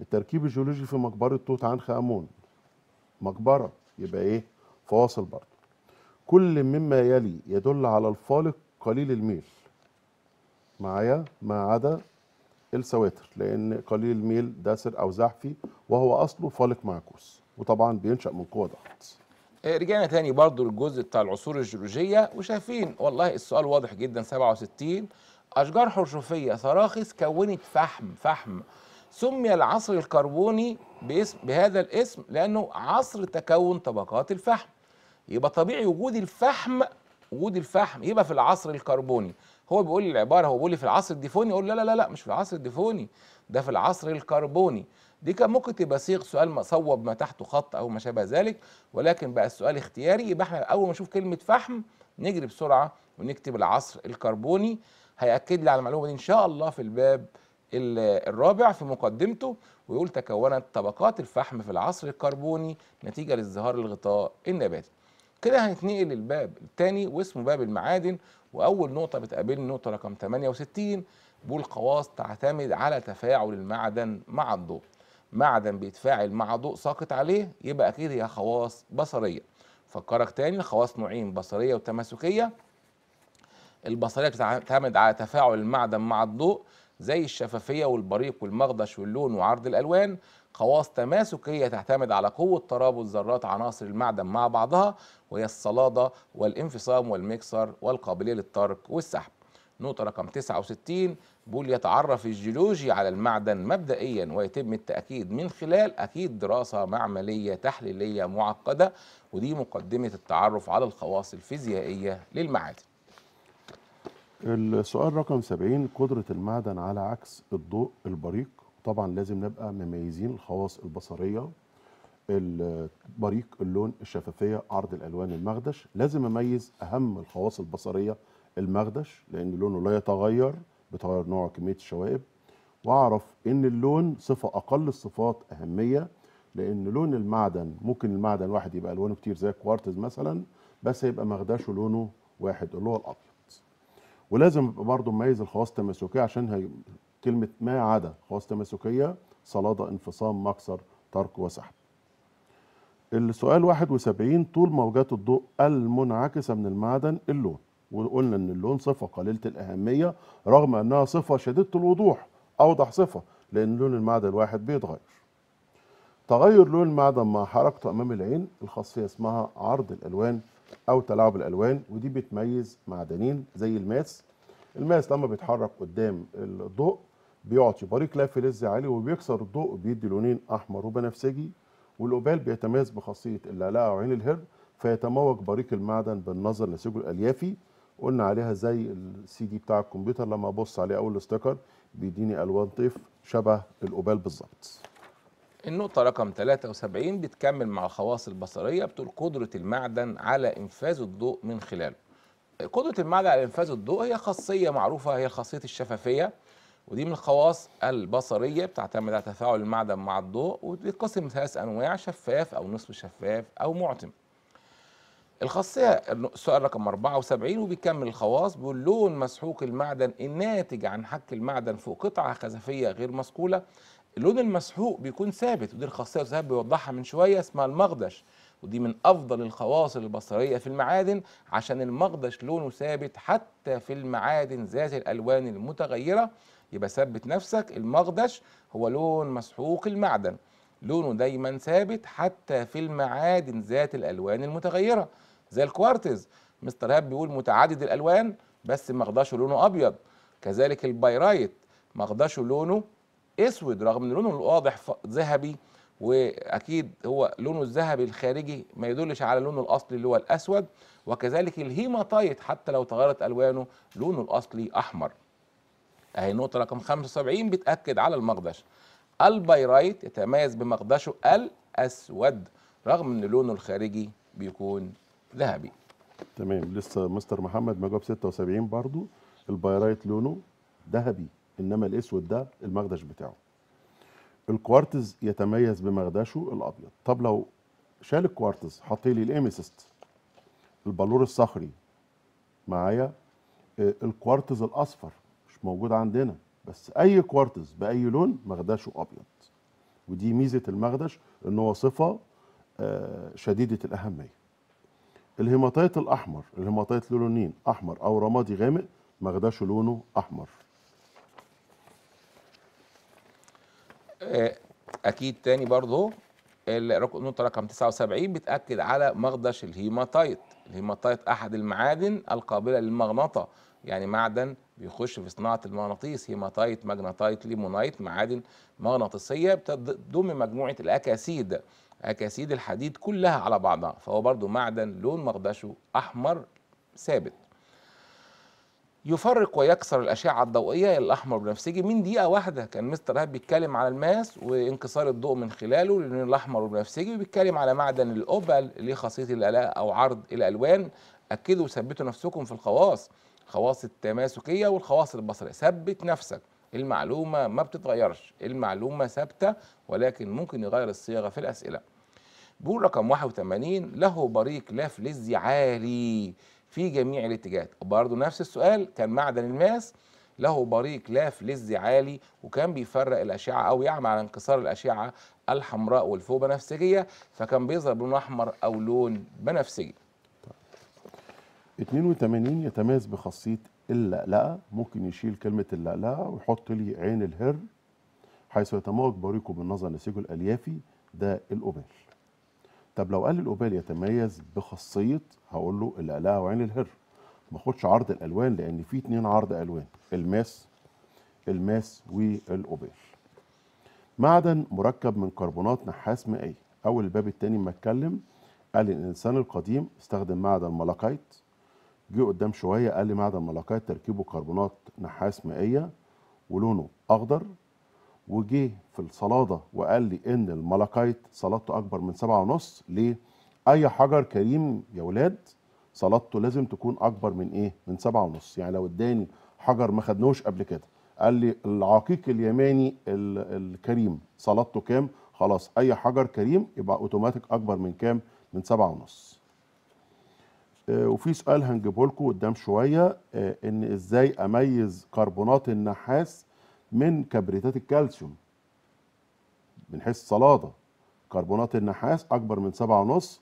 التركيب الجيولوجي في مقبرة توت عنخ آمون، مقبرة يبقى إيه؟ فواصل برضه. كل مما يلي يدل على الفالق قليل الميل، معايا، ما عدا السواتر، لأن قليل الميل داسر أو زحفي وهو أصله فالق معكوس، وطبعا بينشأ من قوة ضغط. رجعنا تاني برضه للجزء بتاع العصور الجيولوجية، وشايفين والله السؤال واضح جدا. 67 أشجار حرشوفية صراخص كونت فحم. سمي العصر الكربوني باسم بهذا الاسم لأنه عصر تكون طبقات الفحم. يبقى طبيعي وجود الفحم يبقى في العصر الكربوني. هو بيقول لي العبارة، هو بيقول لي في العصر الديفوني، أقول لا لا لا مش في العصر الديفوني، ده في العصر الكربوني. دي كان ممكن تبقى صيغ سؤال مصوب ما تحته خط أو ما شابه ذلك، ولكن بقى السؤال اختياري. يبقى احنا أول ما نشوف كلمة فحم نجري بسرعة ونكتب العصر الكربوني. هيأكد لي على المعلومة دي إن شاء الله في الباب الرابع في مقدمته، ويقول تكونت طبقات الفحم في العصر الكربوني نتيجة لازدهار الغطاء النباتي. كده هنتنقل للباب الثاني واسمه باب المعادن، وأول نقطة بتقابلني نقطة رقم 68، بيقول القواس تعتمد على تفاعل المعدن مع الضوء. معدن بيتفاعل مع ضوء ساقط عليه يبقى أكيد هي خواص بصرية. فكرك تاني، خواص نوعين، بصرية وتماسكية. البصرية بتعتمد على تفاعل المعدن مع الضوء زي الشفافية والبريق والمغطش واللون وعرض الألوان. خواص تماسكية تعتمد على قوة ترابط ذرات عناصر المعدن مع بعضها، وهي الصلادة والانفصام والمكسر والقابلية للطرق والسحب. نقطة رقم 69 بيقول يتعرف الجيولوجي على المعدن مبدئيا ويتم التأكيد من خلال أكيد دراسة معملية تحليلية معقدة، ودي مقدمة التعرف على الخواص الفيزيائية للمعادن. السؤال رقم 70 قدرة المعدن على عكس الضوء البريق. طبعا لازم نبقى مميزين الخواص البصرية، البريق، اللون، الشفافية، عرض الألوان، المغدش. لازم أميز أهم الخواص البصرية المغدش لأن لونه لا يتغير، بتغير نوعه كمية الشوائب، وأعرف إن اللون صفة أقل الصفات أهمية لأن لون المعدن ممكن المعدن واحد يبقى ألوانه كتير زي الكوارتز مثلا، بس هيبقى مغدشه لونه واحد اللي هو الأبيض. ولازم برضه نميز الخواص التماسكية عشان كلمة ما عدا خواص تماسكية، صلادة، انفصام، مكسر، طرق وسحب. السؤال 71 طول موجات الضوء المنعكسة من المعدن اللون، وقلنا إن اللون صفة قليلة الأهمية رغم إنها صفة شديدة الوضوح، أوضح صفة لأن لون المعدن الواحد بيتغير. تغير لون المعدن مع حركته أمام العين، الخاصية اسمها عرض الألوان أو تلاعب الألوان، ودي بتميز معدنين زي الماس. الماس لما بيتحرك قدام الضوء بيعطي بريق لافلز عالي وبيكسر الضوء وبيدي لونين أحمر وبنفسجي، والأوبال بيتميز بخاصية اللعلاء وعين الهرم، فيتموج بريق المعدن بالنظر نسيجه الأليافي. قلنا عليها زي السي دي بتاع الكمبيوتر لما أبص عليه أو الاستيكر بيديني ألوان طيف شبه الأوبال بالظبط. النقطة رقم 73 بتكمل مع الخواص البصرية، بتقول قدرة المعدن على إنفاذ الضوء من خلاله. قدرة المعدن على إنفاذ الضوء هي خاصية معروفة، هي خاصية الشفافية، ودي من الخواص البصرية، بتعتمد على تفاعل المعدن مع الضوء، وبتتقسم لثلاث أنواع، شفاف أو نصف شفاف أو معتم. الخاصية السؤال رقم 74 وبيكمل الخواص، بيقول لون مسحوق المعدن الناتج عن حك المعدن فوق قطعة خزفية غير مصقولة. اللون المسحوق بيكون ثابت، ودي الخاصية اللي بيوضحها من شوية اسمها المغدش، ودي من أفضل الخواص البصرية في المعادن عشان المغدش لونه ثابت حتى في المعادن ذات الألوان المتغيرة. يبقى ثبت نفسك، المغدش هو لون مسحوق المعدن، لونه دايما ثابت حتى في المعادن ذات الألوان المتغيرة زي الكوارتز. مستر هاب بيقول متعدد الألوان بس مغدشه لونه أبيض. كذلك البيرايت مغدشه لونه اسود رغم ان لونه الواضح ذهبي، واكيد هو لونه الذهبي الخارجي ما يدلش على لونه الاصلي اللي هو الاسود. وكذلك الهيماتايت حتى لو تغيرت الوانه لونه الاصلي احمر. اهي النقطه رقم 75 بتاكد على المغدش. البيرايت يتميز بمغدشه الاسود رغم ان لونه الخارجي بيكون ذهبي. تمام، لسه مستر محمد مجاوب 76 برضو. البيرايت لونه ذهبي انما الاسود ده المغدش بتاعه. الكوارتز يتميز بمغدشه الابيض. طب لو شال الكوارتز حطي لي الأميثيست، البلور الصخري، معايا الكوارتز الاصفر مش موجود عندنا، بس اي كوارتز باي لون مغدشه ابيض. ودي ميزة المخدش إن هو صفة شديدة الأهمية. الهيماتايت الأحمر، الهيماتايت لونين أحمر أو رمادي غامق، مخدشه لونه أحمر. أكيد تاني برضه النقطة رقم 79 بتأكد على مخدش الهيماتايت. الهيماتايت أحد المعادن القابلة للمغناطة، يعني معدن بيخش في صناعة المغناطيس، هيماتايت ماجناتايت ليمونايت، معادن مغناطيسية بتضم مجموعة الأكاسيد، أكاسيد الحديد كلها على بعضها، فهو برضو معدن لون مخدشه أحمر ثابت. يفرق ويكسر الأشعة الضوئية الأحمر البنفسجي من دقيقة واحدة. كان مستر إيهاب بيتكلم على الماس وانكسار الضوء من خلاله للون الأحمر البنفسجي، وبيتكلم على معدن الأوبال اللي خاصية الألاء أو عرض الألوان. أكدوا وثبتوا نفسكم في الخواص التماسكية والخواص البصرية. ثبت نفسك، المعلومة ما بتتغيرش، المعلومة ثابتة ولكن ممكن يغير الصياغة في الأسئلة. بيقول رقم 81 له بريق لافلزي عالي في جميع الاتجاهات. برضه نفس السؤال، كان معدن الماس له بريق لافلزي عالي وكان بيفرق الأشعة أو يعمل على انكسار الأشعة الحمراء والفوبنفسجية، فكان بيظهر بلون أحمر أو لون بنفسجي. 82 يتميز بخاصية اللألأة، ممكن يشيل كلمة اللألأة ويحط لي عين الهر، حيث يتموج بريقه بالنظر نسيجه الأليافي، ده الأوبال. طب لو قال الأوبال يتميز بخاصية، هقول له اللألأة وعين الهر. ما اخدش عرض الألوان لأن في اتنين عرض ألوان، الماس والأوبال. معدن مركب من كربونات نحاس مائية. أول الباب التاني ما اتكلم قال الإنسان القديم استخدم معدن الملاكيت. جه قدام شويه قال لي معدن الملاكيت تركيبه كربونات نحاس مائيه ولونه اخضر، وجه في الصلاده وقال لي ان الملاكيت صلادته اكبر من 7.5. ليه؟ اي حجر كريم يا ولاد صلادته لازم تكون اكبر من ايه؟ من 7.5. يعني لو اداني حجر ما خدناهوش قبل كده قال لي العقيق اليماني الكريم صلادته كام؟ خلاص اي حجر كريم يبقى اوتوماتيك اكبر من كام؟ من 7.5. وفي سؤال هنجيبه لكم قدام شويه، ان ازاي اميز كربونات النحاس من كبريتات الكالسيوم من حيث الصلاده. كربونات النحاس اكبر من 7.5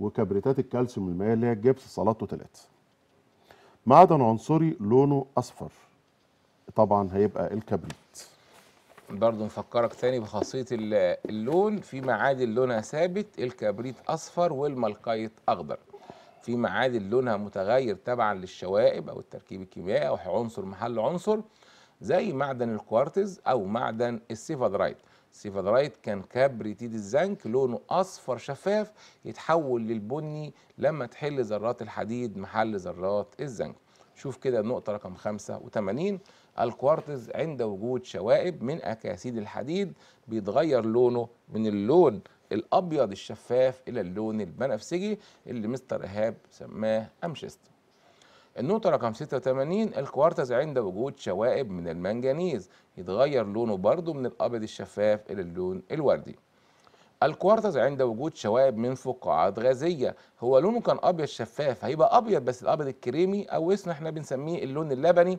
وكبريتات الكالسيوم المائيه اللي هي الجبس صلادته 3. معدن عنصري لونه اصفر طبعا هيبقى الكبريت. برضه نفكرك ثاني بخاصيه اللون، في معادن لونها ثابت، الكبريت اصفر والملكيت اخضر. في معادن لونها متغير تبعا للشوائب او التركيب الكيميائي او عنصر محل عنصر، زي معدن الكوارتز او معدن السيفادرايت. السيفادرايت كان كبريتيد الزنك، لونه اصفر شفاف يتحول للبني لما تحل ذرات الحديد محل ذرات الزنك. شوف كده النقطه رقم 85، الكوارتز عند وجود شوائب من اكاسيد الحديد بيتغير لونه من اللون الابيض الشفاف الى اللون البنفسجي اللي مستر إيهاب سماه أمشست. النقطه رقم 86، الكوارتز عند وجود شوائب من المنجنيز يتغير لونه برضه من الابيض الشفاف الى اللون الوردي. الكوارتز عند وجود شوائب من فقاعات غازيه، هو لونه كان ابيض شفاف هيبقى ابيض بس الابيض الكريمي او اسمه احنا بنسميه اللون اللبني.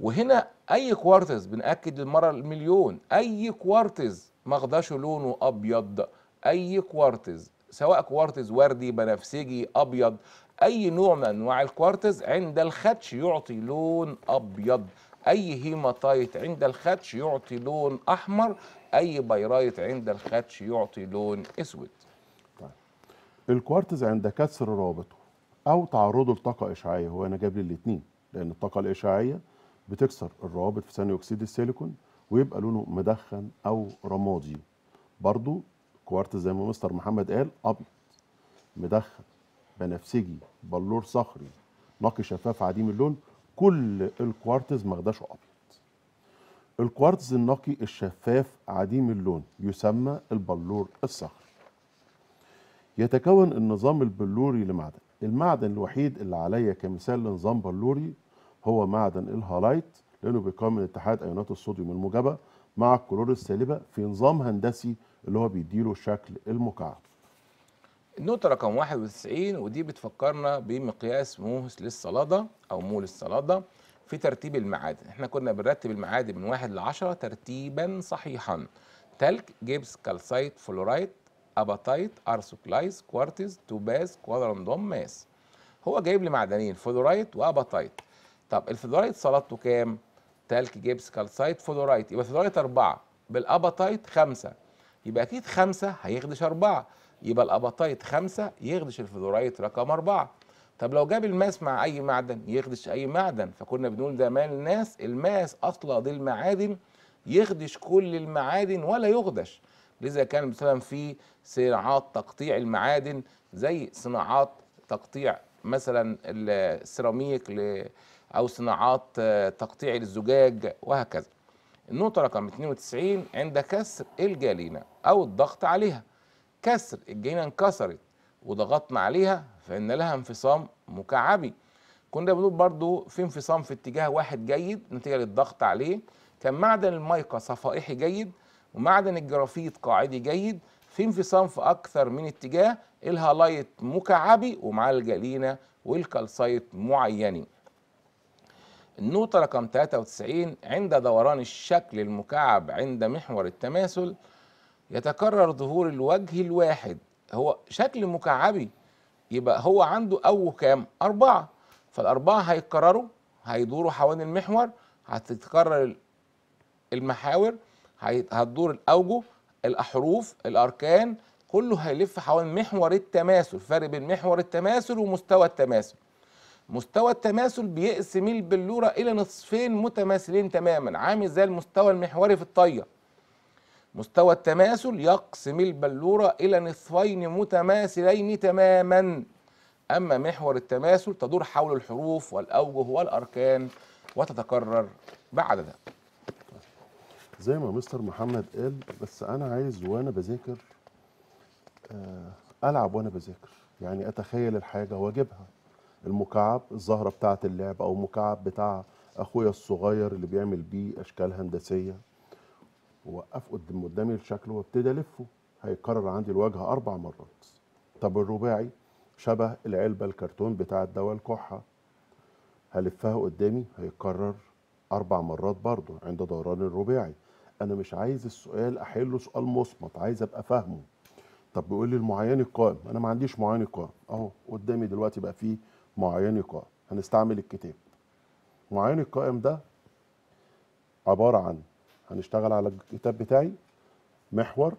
وهنا اي كوارتز بنأكد للمره المليون، اي كوارتز مخدشه لونه ابيض، اي كوارتز سواء كوارتز وردي بنفسجي ابيض، اي نوع من انواع الكوارتز عند الخدش يعطي لون ابيض، اي هيماتايت عند الخدش يعطي لون احمر، اي بيرايت عند الخدش يعطي لون اسود. طيب الكوارتز عند كسر روابطه او تعرضه لطاقه اشعاعيه، هو انا جايب لي الاثنين لان الطاقه الاشعاعيه بتكسر الروابط في ثاني اكسيد السيليكون ويبقى لونه مدخن او رمادي. برضو كوارتز زي ما مستر محمد قال ابيض مدخن بنفسجي بلور صخري نقي شفاف عديم اللون، كل الكوارتز مخدشه ابيض. الكوارتز النقي الشفاف عديم اللون يسمى البلور الصخري. يتكون النظام البلوري لمعدن، المعدن الوحيد اللي عليا كمثال لنظام بلوري هو معدن الهالايت لانه بيقام من اتحاد ايونات الصوديوم الموجبه مع الكلور السالبه في نظام هندسي اللي هو بيديله الشكل المكعب. النقطة رقم 91 ودي بتفكرنا بمقياس موس للصلادة أو مول الصلادة في ترتيب المعادن. احنا كنا بنرتب المعادن من 1 ل 10 ترتيبا صحيحا. تلج، جبس، كالسايت، فلورايت، اباتايت، ارثوكلايز، كوارتز، توباز، كوادرندوم، ماس. هو جايب لي معدنين فلورايت واباتايت. طب الفلورايت صلادته كام؟ تلج، جبس، كالسايت، فلورايت، يبقى فلورايت 4 بالاباتايت 5، يبقى اكيد 5 هيخدش 4، يبقى الاباتايت 5 يخدش الفلورايت رقم 4. طب لو جاب الماس مع اي معدن يخدش اي معدن، فكنا بنقول ده مال الناس الماس اصلا دي المعادن يخدش كل المعادن ولا يخدش، لذا كان مثلا في صناعات تقطيع المعادن زي صناعات تقطيع مثلا السيراميك او صناعات تقطيع الزجاج وهكذا. النقطة رقم 92 عند كسر الجالينا او الضغط عليها، كسر الجالينا انكسرت وضغطنا عليها فإن لها انفصام مكعبي. كنا بنقول برضو في انفصام في اتجاه واحد جيد نتيجة للضغط عليه، كان معدن المايكا صفائحي جيد ومعدن الجرافيت قاعدي جيد، في انفصام في أكثر من اتجاه، الهالايت مكعبي ومعاه الجالينا والكالسايت معينين. النقطة رقم 93 عند دوران الشكل المكعب عند محور التماثل يتكرر ظهور الوجه الواحد، هو شكل مكعبي يبقى هو عنده أو كام؟ 4، فالأربعة هيتكرروا هيدوروا حوالين المحور، هتتكرر المحاور، هتدور الأوجه، الأحروف، الأركان، كله هيلف حوالين محور التماثل. فرق بين محور التماثل ومستوى التماثل، مستوى التماثل بيقسم البلورة إلى نصفين متماثلين تماما، عامل زي المستوى المحوري في الطية. مستوى التماثل يقسم البلورة إلى نصفين متماثلين تماما، أما محور التماثل تدور حول الحروف والأوجه والأركان وتتكرر بعدها. زي ما مستر محمد قال، بس أنا عايز وأنا بذاكر ألعب وأنا بذاكر، يعني أتخيل الحاجة وأجيبها. المكعب الزهرة بتاعة اللعب، أو مكعب بتاع أخويا الصغير اللي بيعمل بيه أشكال هندسية، ووقف قدامي الشكل وابتدي ألفه، هيتكرر عندي الواجهة 4 مرات. طب الرباعي شبه العلبة الكرتون بتاعة دواء الكحة، هلفها قدامي هيتكرر 4 مرات برضه عند دوران الرباعي. أنا مش عايز السؤال أحله سؤال مصمت، عايز أبقى فاهمه. طب بيقول لي المعين القائم، أنا ما عنديش معين القائم، أهو قدامي دلوقتي بقى فيه معين القائم، هنستعمل الكتاب. معين القائم ده عبارة عن، هنشتغل على الكتاب بتاعي، محور،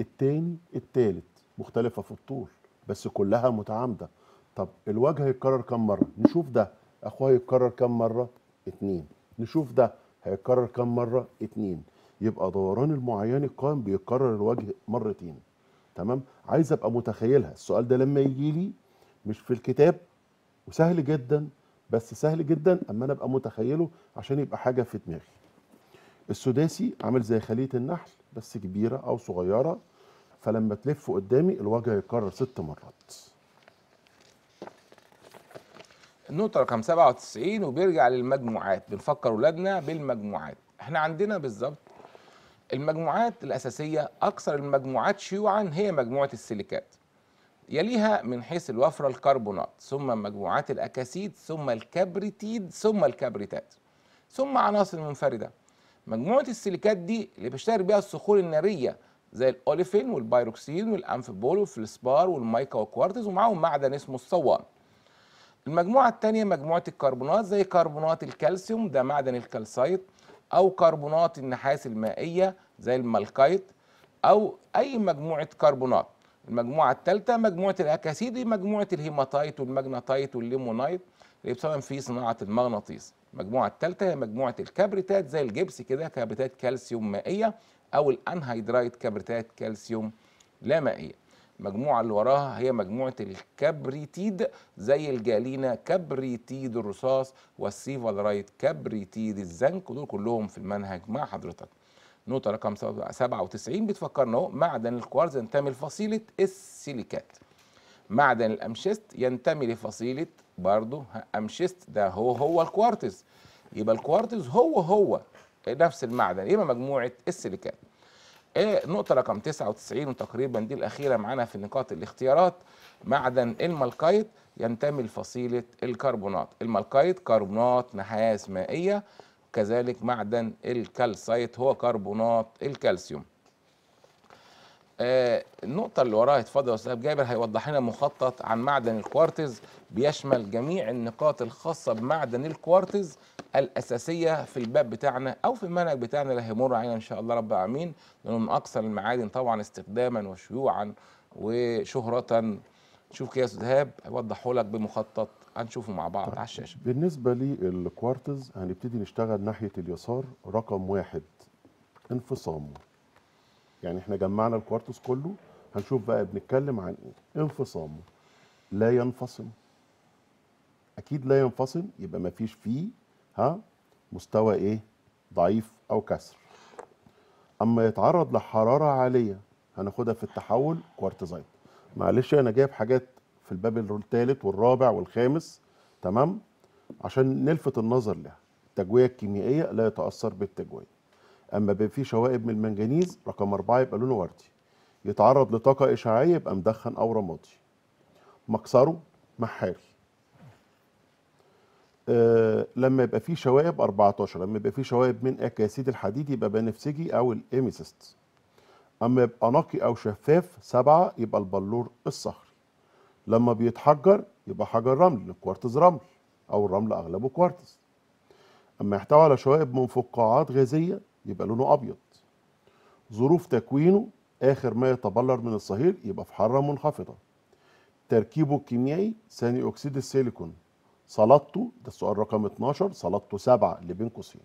التاني، التالت، مختلفة في الطول بس كلها متعامدة. طب الوجه هيتكرر كم مرة؟ نشوف ده أخوه هيتكرر كم مرة؟ 2. نشوف ده هيتكرر كم مرة؟ 2. يبقى دوران المعين القائم بيتكرر الوجه مرتين. تمام؟ عايز أبقى متخيلها، السؤال ده لما يجي لي مش في الكتاب، وسهل جدا، بس سهل جدا أما أنا أبقى متخيله عشان يبقى حاجة في دماغي. السداسي عامل زي خلية النحل بس كبيرة أو صغيرة، فلما تلفه قدامي الوجه يتكرر 6 مرات. النقطة رقم 97 وبيرجع للمجموعات، بنفكر ولادنا بالمجموعات. احنا عندنا بالظبط المجموعات الأساسية، أكثر المجموعات شيوعا هي مجموعة السيليكات، يليها من حيث الوفرة الكربونات، ثم مجموعات الأكاسيد، ثم الكبريتيد، ثم الكبريتات، ثم عناصر منفردة. مجموعة السيليكات دي اللي بيشتهر بيها الصخور النارية زي الأوليفين والبيروكسين والأنفبول والفلسبار والمايكا والكوارتز، ومعاهم معدن اسمه الصوان. المجموعة الثانية مجموعة الكربونات زي كربونات الكالسيوم ده معدن الكالسايت، أو كربونات النحاس المائية زي الملاكيت، أو أي مجموعة كربونات. المجموعة الثالثة مجموعة الأكاسيد، مجموعة الهيماتايت والمغناطايت والليمونايت اللي بيستخدم في صناعة المغناطيس. المجموعة الثالثة هي مجموعة الكبريتات زي الجبس كده، كبريتات كالسيوم مائية، أو الأنهيدرايت كبريتات كالسيوم لا مائية. المجموعة اللي وراها هي مجموعة الكبريتيد زي الجالينا، كبريتيد الرصاص، والسيفالرايت، كبريتيد الزنك، ودول كلهم في المنهج مع حضرتك. نقطة رقم 97 بتفكرنا اهو، معدن الكوارتز ينتمي لفصيلة السيليكات. معدن الأمشست ينتمي لفصيلة برضه أمشست، ده هو الكوارتز، يبقى الكوارتز هو نفس المعدن، يبقى مجموعة السيليكات. نقطة رقم 99 وتقريبا دي الأخيرة معانا في نقاط الاختيارات، معدن الملكيت ينتمي لفصيلة الكربونات. الملكيت كربونات نحاس مائية، كذلك معدن الكالسايت هو كربونات الكالسيوم. النقطة اللي وراها اتفضل يا أستاذ جابر هيوضح لنا مخطط عن معدن الكوارتز بيشمل جميع النقاط الخاصة بمعدن الكوارتز الأساسية في الباب بتاعنا أو في المنهج بتاعنا اللي هيمر علينا إن شاء الله رب العالمين، لأنه من أكثر المعادن طبعا استخداما وشيوعا وشهرة. شوف كده يا أستاذ إيهاب هيوضحه لك بمخطط هنشوفه مع بعض على الشاشة. بالنسبة للكوارتز هنبتدي نشتغل ناحية اليسار، رقم 1 انفصامه. يعني احنا جمعنا الكوارتز كله، هنشوف بقى بنتكلم عن ايه. انفصامه لا ينفصم، اكيد لا ينفصم، يبقى ما فيش فيه مستوى ايه ضعيف او كسر. اما يتعرض لحراره عاليه هناخدها في التحول كوارتزايت. معلش انا جايب حاجات في الباب الثالث والرابع والخامس، تمام، عشان نلفت النظر لها. التجويه الكيميائيه لا يتاثر بالتجويه. اما بيبقى فيه شوائب من المنجنيز رقم 4 يبقى لونه وردي، يتعرض لطاقه اشعاعيه يبقى مدخن او رمادي، مكسره محاري. لما يبقى فيه شوائب 14، لما يبقى فيه شوائب من اكاسيد الحديد يبقى بنفسجي او الاميثيست. اما يبقى نقي او شفاف 7 يبقى البلور الصخري. لما بيتحجر يبقى حجر رمل، الكوارتز رمل او الرمل اغلبه كوارتز. اما يحتوي على شوائب من فقاعات غازيه يبقى لونه أبيض. ظروف تكوينه آخر ما يتبلر من الصهيل يبقى في حرارة منخفضة. تركيبه الكيميائي ثاني أكسيد السيليكون. صلادته ده السؤال رقم 12، صلادته 7 اللي بين قوسين.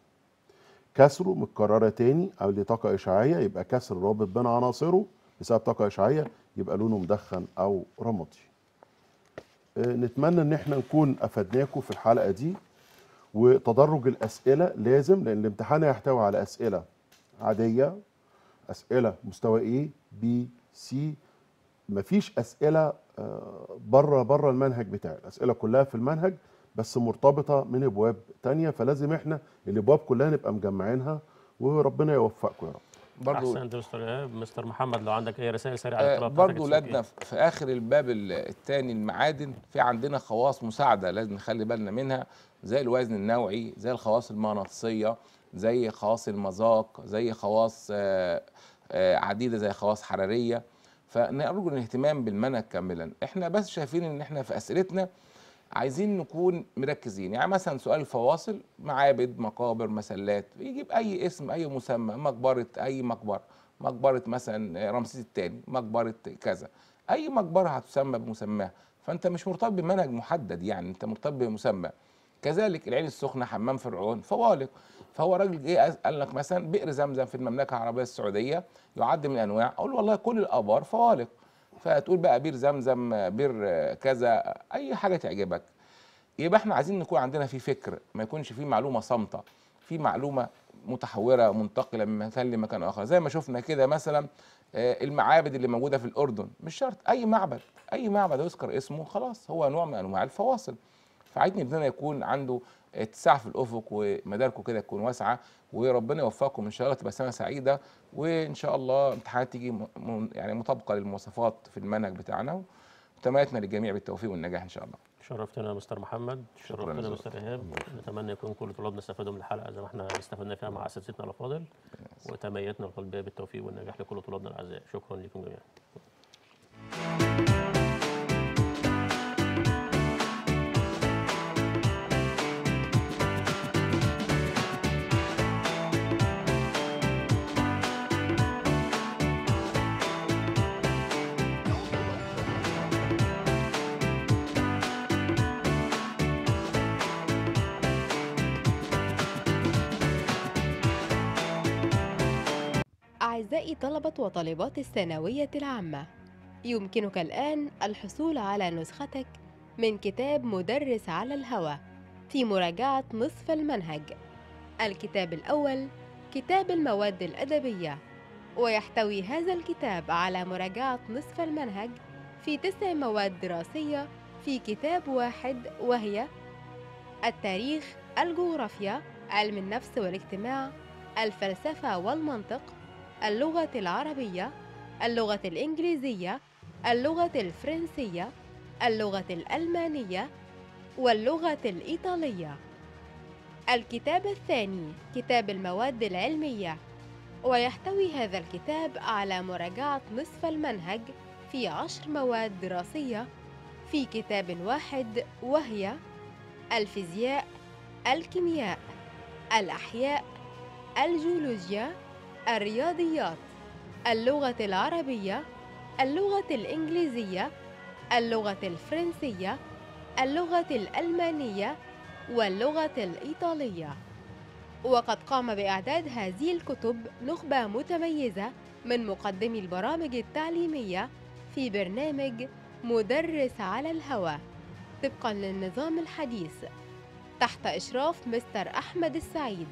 كسره متكررة تاني أو لطاقة إشعاعية يبقى كسر رابط بين عناصره بسبب طاقة إشعاعية يبقى لونه مدخن أو رمادي. نتمنى إن احنا نكون أفدناكم في الحلقة دي. وتدرج الاسئله لازم، لان الامتحان هيحتوي على اسئله عاديه، اسئله مستوى ايه بي سي، مفيش اسئله بره المنهج بتاعي، الاسئله كلها في المنهج بس مرتبطه من ابواب ثانيه، فلازم احنا الابواب كلها نبقى مجمعينها، وربنا يوفقكم يا رب. برضو احسنت يا استاذ مستر محمد، لو عندك اي رسائل سريعه على الطلبه برضو ولادنا في اخر الباب الثاني المعادن في عندنا خواص مساعده لازم نخلي بالنا منها، زي الوزن النوعي، زي الخواص المغناطيسيه، زي خواص المذاق، زي خواص عديده، زي خواص حراريه. فنرجو الاهتمام بالمنهج كاملا. احنا بس شايفين ان احنا في اسئلتنا عايزين نكون مركزين، يعني مثلا سؤال الفواصل، معابد، مقابر، مسلات، يجيب اي اسم اي مسمى، مقبره، اي مقبره، مقبره مثلا رمسيس الثاني، مقبره كذا، اي مقبره هتسمى بمسماها، فانت مش مرتبط بمنهج محدد، يعني انت مرتبط بمسمى. كذلك العين السخنه، حمام فرعون، فوالق، فهو راجل ايه قال لك مثلا بئر زمزم في المملكه العربيه السعوديه يعد من انواع، اقول والله كل الابار فوالق، فتقول بقى بير زمزم، بير كذا، اي حاجه تعجبك. يبقى احنا عايزين نكون عندنا في فكر، ما يكونش في معلومه صامته، في معلومه متحوره منتقله من مكان لمكان اخر، زي ما شفنا كده مثلا المعابد اللي موجوده في الاردن، مش شرط اي معبد يذكر اسمه خلاص هو نوع من انواع الفواصل. فعايزين ابننا يكون عنده اتساع في الافق، ومداركه كده تكون واسعه، وربنا يوفقكم ان شاء الله، تبقى سنه سعيده، وان شاء الله امتحانات تيجي يعني مطابقه للمواصفات في المنهج بتاعنا، وتمنياتنا للجميع بالتوفيق والنجاح ان شاء الله. شرفتنا يا مستر محمد، شرفتنا يا مستر ايهاب، نتمنى يكون كل طلابنا استفادوا من الحلقه زي ما احنا استفدنا فيها مع اساتذتنا الافاضل، وتمنياتنا القلبيه بالتوفيق والنجاح لكل طلابنا الاعزاء، شكرا لكم جميعا. أعزائي طلبة وطالبات الثانوية العامة، يمكنك الآن الحصول على نسختك من كتاب مدرس على الهواء في مراجعة نصف المنهج. الكتاب الأول كتاب المواد الأدبية، ويحتوي هذا الكتاب على مراجعة نصف المنهج في 9 مواد دراسية في كتاب واحد، وهي التاريخ، الجغرافيا، علم النفس والاجتماع، الفلسفة والمنطق، اللغة العربية، اللغة الإنجليزية، اللغة الفرنسية، اللغة الألمانية، واللغة الإيطالية. الكتاب الثاني كتاب المواد العلمية، ويحتوي هذا الكتاب على مراجعة نصف المنهج في 10 مواد دراسية في كتاب واحد، وهي الفيزياء، الكيمياء، الأحياء، الجيولوجيا، الرياضيات، اللغة العربية، اللغة الإنجليزية، اللغة الفرنسية، اللغة الألمانية، واللغة الإيطالية. وقد قام بإعداد هذه الكتب نخبة متميزة من مقدمي البرامج التعليمية في برنامج مدرس على الهواء طبقاً للنظام الحديث تحت إشراف مستر أحمد السعيد.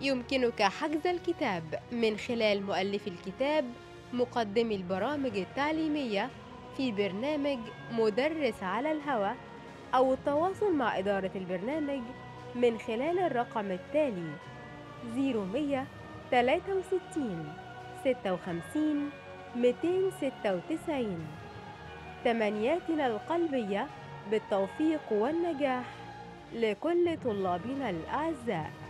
يمكنك حجز الكتاب من خلال مؤلف الكتاب مقدمي البرامج التعليمية في برنامج مدرس على الهواء، أو التواصل مع إدارة البرنامج من خلال الرقم التالي 0163 56 296. تمنياتنا القلبية بالتوفيق والنجاح لكل طلابنا الأعزاء.